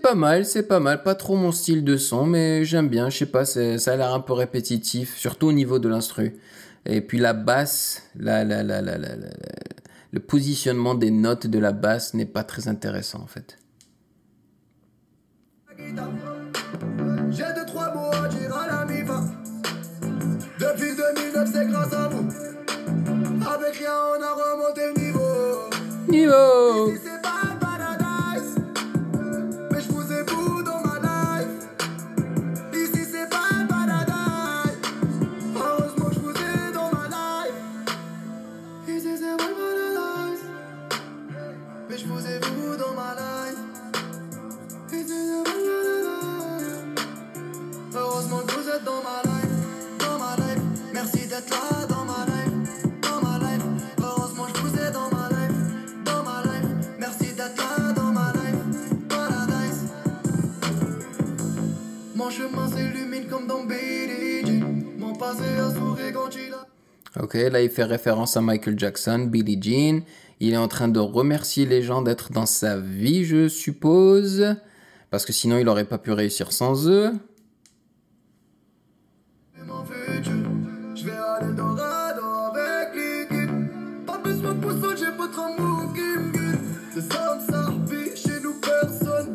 Pas mal, c'est pas mal, pas trop mon style de son, mais j'aime bien, je sais pas, ça a l'air un peu répétitif, surtout au niveau de l'instru. Et puis la basse, la, la, la, la, la, la, la, le positionnement des notes de la basse n'est pas très intéressant en fait. J'ai deux, trois mots à dire à la mi-va. Depuis deux mille neuf, c'est grâce à vous. Avec rien, on a remonté le niveau. Niveau. Ok, là il fait référence à Michael Jackson, Billie Jean. Il est en train de remercier les gens d'être dans sa vie, je suppose. Parce que sinon il n'aurait pas pu réussir sans eux. C'est ça, on s'arrête chez nous, personne.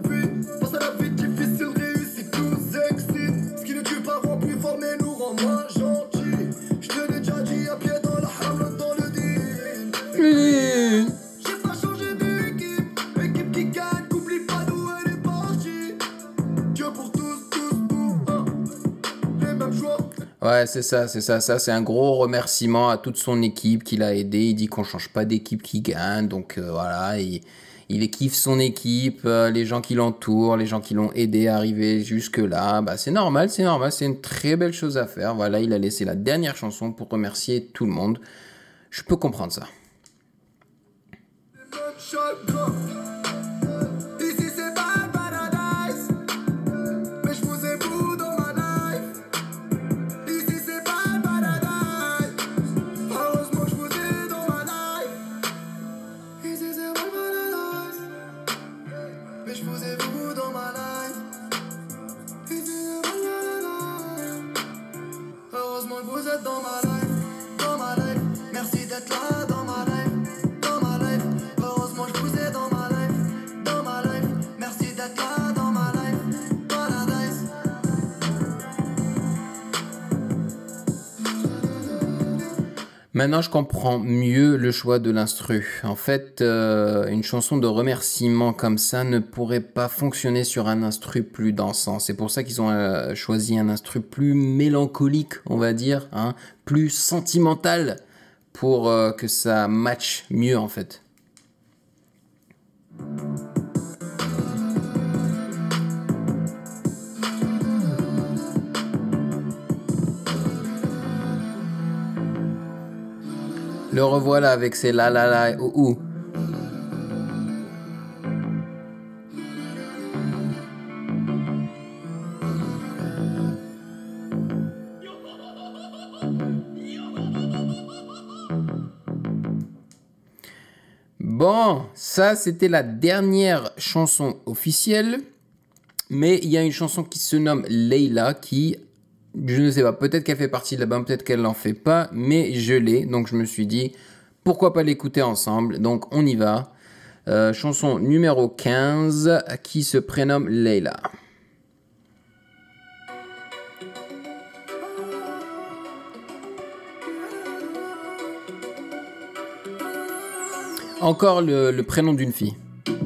Ouais, c'est ça, c'est ça, ça c'est un gros remerciement à toute son équipe qui l'a aidé. Il dit qu'on change pas d'équipe qui gagne, donc euh, voilà, il, il kiffe son équipe, euh, les gens qui l'entourent, les gens qui l'ont aidé à arriver jusque-là. Bah, c'est normal, c'est normal, c'est une très belle chose à faire. Voilà, il a laissé la dernière chanson pour remercier tout le monde. Je peux comprendre ça. Maintenant, je comprends mieux le choix de l'instru. En fait, euh, une chanson de remerciement comme ça ne pourrait pas fonctionner sur un instru plus dansant. C'est pour ça qu'ils ont euh, choisi un instru plus mélancolique, on va dire, hein, plus sentimental, pour euh, que ça matche mieux, en fait. Le revoilà avec ses la la la et ou ou. Bon, ça c'était la dernière chanson officielle. Mais il y a une chanson qui se nomme Leila qui... Je ne sais pas, peut-être qu'elle fait partie de la bande, peut-être qu'elle n'en fait pas, mais je l'ai. Donc je me suis dit, pourquoi pas l'écouter ensemble. Donc on y va. Euh, chanson numéro quinze qui se prénomme Leila. Encore le, le prénom d'une fille.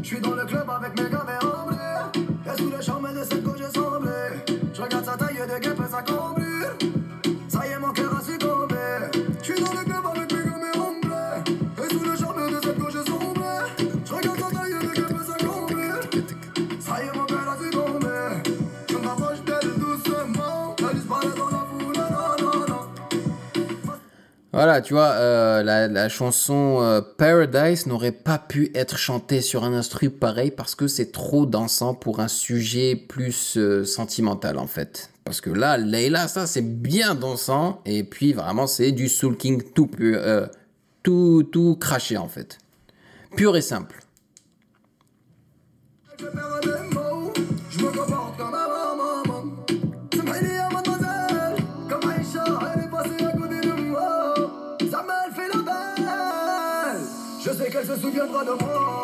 Je suis dans le club avec mes gars, mais en bleu, sous la chambre de cette que je semblais. Je regarde sa taille de guêpe, sa cambrure. Ça y est, mon cœur a succombé. Je suis dans le club avec mes gamins ombrés. Et sous le charme de cette gauche sombre. Je regarde sa taille de guêpe, sa cambrure. Ça y est, mon cœur a succombé. Je m'approche d'elle doucement. Elle disparaît dans la foule. Non, non, non. Voilà, tu vois, euh, la, la chanson euh, Paradise n'aurait pas pu être chantée sur un instru pareil parce que c'est trop dansant pour un sujet plus euh, sentimental, en fait. Parce que là, Leila, ça c'est bien dansant et puis vraiment c'est du Soolking tout, euh, tout, tout craché, en fait. Pur et simple. Elle se souviendra de moi.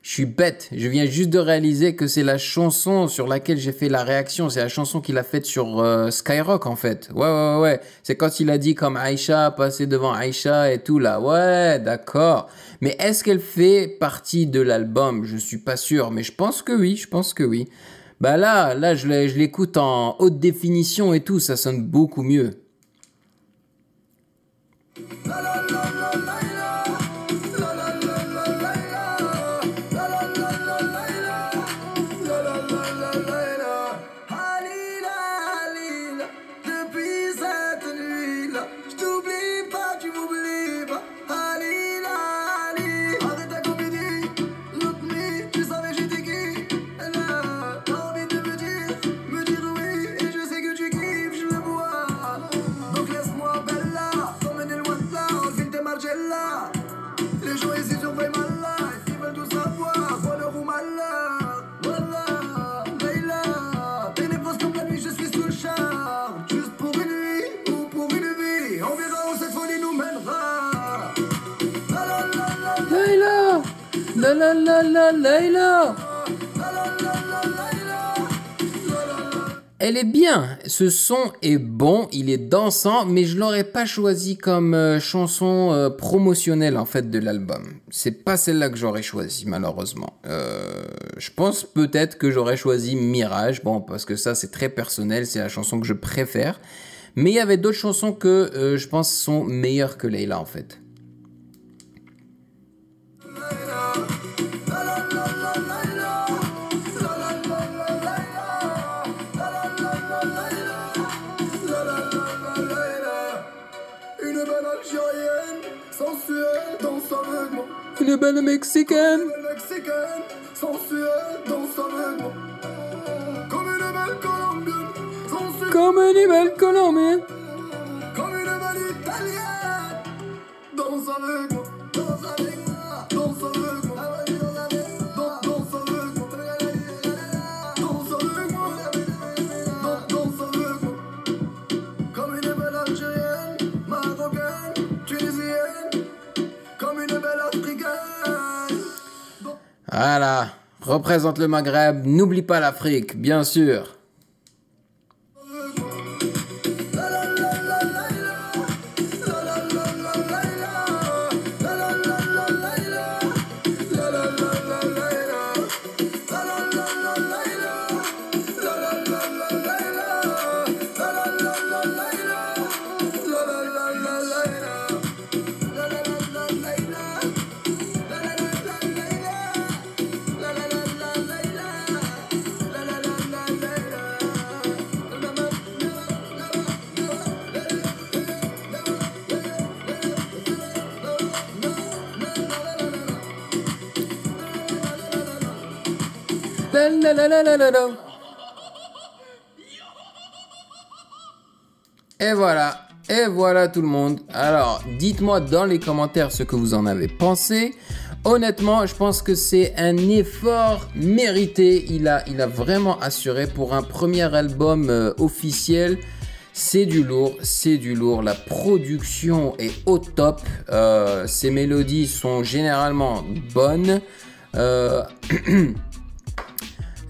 Je suis bête, je viens juste de réaliser que c'est la chanson sur laquelle j'ai fait la réaction. C'est la chanson qu'il a faite sur euh, Skyrock, en fait. Ouais, ouais, ouais. C'est quand il a dit comme Aïcha, passer devant Aïcha et tout là. Ouais, d'accord. Mais est-ce qu'elle fait partie de l'album? Je suis pas sûr, mais je pense que oui, je pense que oui. Bah là, là, je l'écoute en haute définition et tout, ça sonne beaucoup mieux. La la la la Leila. elle est bien. Ce son est bon, il est dansant, mais je l'aurais pas choisi comme euh, chanson euh, promotionnelle en fait de l'album. C'est pas celle-là que j'aurais choisi malheureusement. Euh, je pense peut-être que j'aurais choisi Mirage, bon parce que ça c'est très personnel, c'est la chanson que je préfère. Mais il y avait d'autres chansons que euh, je pense sont meilleures que Leila en fait. Une belle mexicaine, une mexicaine, sensuelle, danse avec moi. Comme une belle colombienne, sensuelle, comme une belle colombienne, comme une belle italienne, danse avec moi, danse avec moi, danse avec moi, danse avec moi, danse avec moi, danse avec moi. Comme une belle algérienne, marocaine, tunisienne, comme une belle africaine. Voilà, représente le Maghreb, n'oublie pas l'Afrique, bien sûr. Et voilà, et voilà tout le monde. Alors, dites-moi dans les commentaires ce que vous en avez pensé. Honnêtement, je pense que c'est un effort mérité. Il a, il a vraiment assuré pour un premier album euh, officiel. C'est du lourd, c'est du lourd. La production est au top. Euh, ses mélodies sont généralement bonnes. Euh...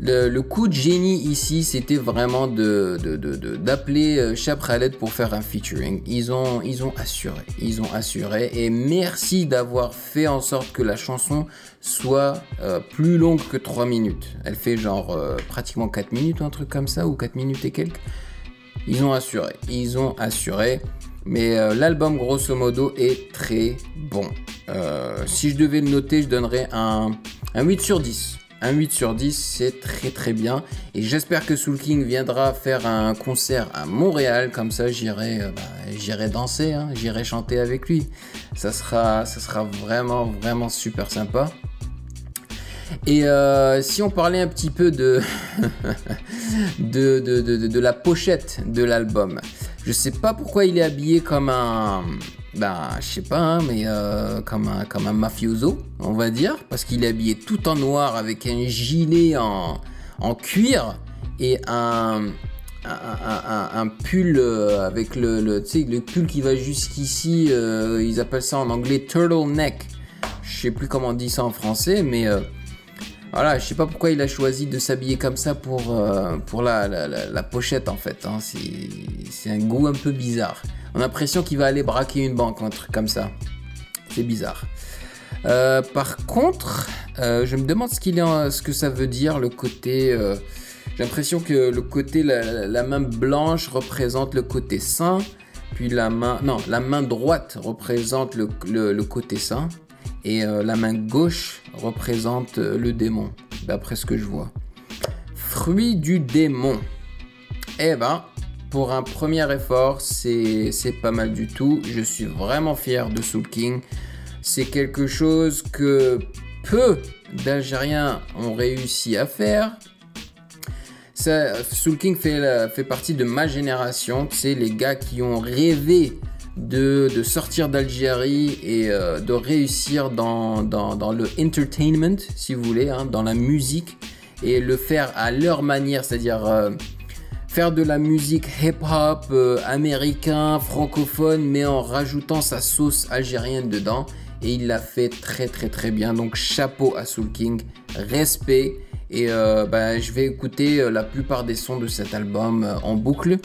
Le, le coup de génie ici, c'était vraiment de, de, de, de, d'appeler Cheb Khaled pour faire un featuring. Ils ont, ils ont assuré, ils ont assuré. Et merci d'avoir fait en sorte que la chanson soit euh, plus longue que trois minutes. Elle fait genre euh, pratiquement quatre minutes ou un truc comme ça, ou quatre minutes et quelques. Ils ont assuré, ils ont assuré. Mais euh, l'album, grosso modo, est très bon. Euh, si je devais le noter, je donnerais un, un huit sur dix. Un huit sur dix, c'est très très bien. Et j'espère que Soolking viendra faire un concert à Montréal. Comme ça, j'irai euh, bah, danser, hein, j'irai chanter avec lui. Ça sera, ça sera vraiment vraiment super sympa. Et euh, si on parlait un petit peu de, de, de, de, de, de la pochette de l'album. Je sais pas pourquoi il est habillé comme un... Ben, je sais pas, hein, mais euh, comme, un, comme un mafioso, on va dire. Parce qu'il est habillé tout en noir avec un gilet en, en cuir et un, un, un, un pull avec le, le, tu sais, le pull qui va jusqu'ici. Euh, ils appellent ça en anglais turtleneck. Je sais plus comment on dit ça en français, mais euh, voilà, je sais pas pourquoi il a choisi de s'habiller comme ça pour, euh, pour la, la, la, la pochette en fait. Hein. C'est un goût un peu bizarre. On a l'impression qu'il va aller braquer une banque, un truc comme ça. C'est bizarre. Euh, par contre, euh, je me demande ce, qu'il est en, ce que ça veut dire, le côté... Euh, j'ai l'impression que le côté, la, la main blanche représente le côté sain, puis la main... Non, la main droite représente le, le, le côté sain, et euh, la main gauche représente le démon, d'après ce que je vois. Fruit du démon. Eh ben... Pour un premier effort, c'est pas mal du tout. Je suis vraiment fier de Soolking. C'est quelque chose que peu d'Algériens ont réussi à faire. Soolking fait, fait partie de ma génération. C'est les gars qui ont rêvé de, de sortir d'Algérie et euh, de réussir dans, dans, dans le entertainment, si vous voulez, hein, dans la musique. Et le faire à leur manière, c'est-à-dire... Euh, faire de la musique hip-hop, euh, américain, francophone, mais en rajoutant sa sauce algérienne dedans. et il l'a fait très très très bien. Donc chapeau à Soolking, respect. Et euh, bah, je vais écouter la plupart des sons de cet album euh, en boucle.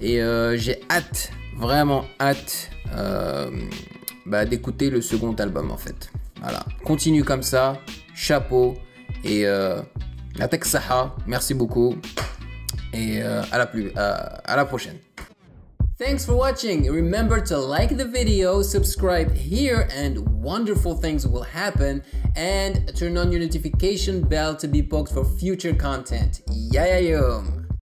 Et euh, j'ai hâte, vraiment hâte euh, bah, d'écouter le second album en fait. Voilà, continue comme ça, chapeau. Et euh, Attaque Saha, merci beaucoup. Et euh, à, la plus, à, à la prochaine. Thanks for watching. Remember to like the video, subscribe here, and wonderful things will happen. And turn on your notification bell to be poked for future content. Yayayum!